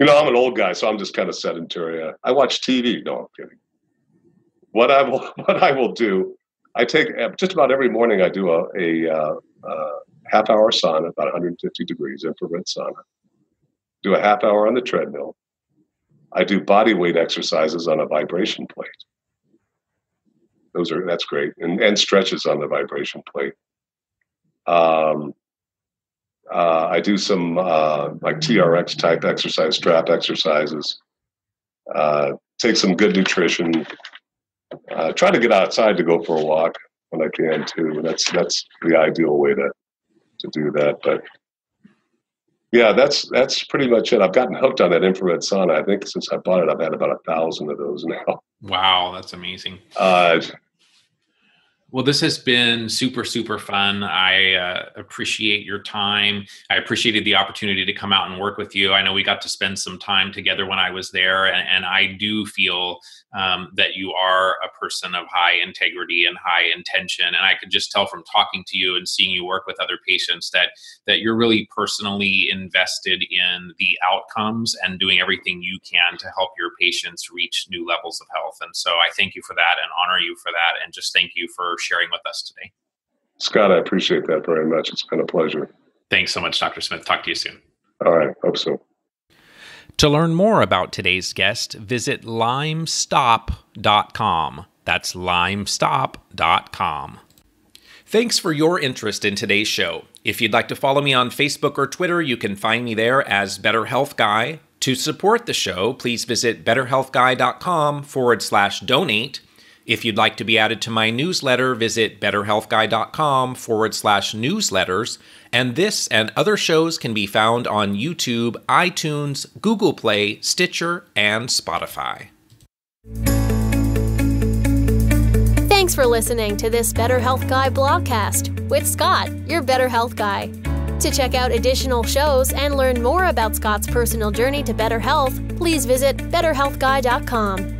You know, I'm an old guy, so I'm just kind of sedentary. I watch T V. No, I'm kidding. What I will, what I will do, I take just about every morning I do a, a, a half hour sauna, about one hundred fifty degrees infrared sauna. do a half hour on the treadmill. I do body weight exercises on a vibration plate. Those are, that's great. And, and stretches on the vibration plate. Um, uh, I do some uh, like T R X type exercise, strap exercises, uh, take some good nutrition, uh, try to get outside to go for a walk when I can too. That's, that's the ideal way to, to do that. But yeah, that's, that's pretty much it. I've gotten hooked on that infrared sauna. I think since I bought it, I've had about a thousand of those now. Wow. That's amazing. Uh, Well, this has been super, super fun. I uh, appreciate your time. I appreciated the opportunity to come out and work with you. I know we got to spend some time together when I was there, and, and I do feel um, that you are a person of high integrity and high intention. And I could just tell from talking to you and seeing you work with other patients that, that you're really personally invested in the outcomes and doing everything you can to help your patients reach new levels of health. And so I thank you for that and honor you for that. And just thank you for sharing with us today. Scott, I appreciate that very much. It's been a pleasure. Thanks so much, Doctor Smith. Talk to you soon. All right. Hope so. To learn more about today's guest, visit Lyme Stop dot com. That's Lyme Stop dot com. Thanks for your interest in today's show. If you'd like to follow me on Facebook or Twitter, you can find me there as BetterHealthGuy. To support the show, please visit BetterHealthGuy.com forward slash donate. If you'd like to be added to my newsletter, visit BetterHealthGuy.com forward slash newsletters. And this and other shows can be found on YouTube, iTunes, Google Play, Stitcher, and Spotify. Thanks for listening to this Better Health Guy blogcast with Scott, your Better Health Guy. To check out additional shows and learn more about Scott's personal journey to better health, please visit BetterHealthGuy dot com.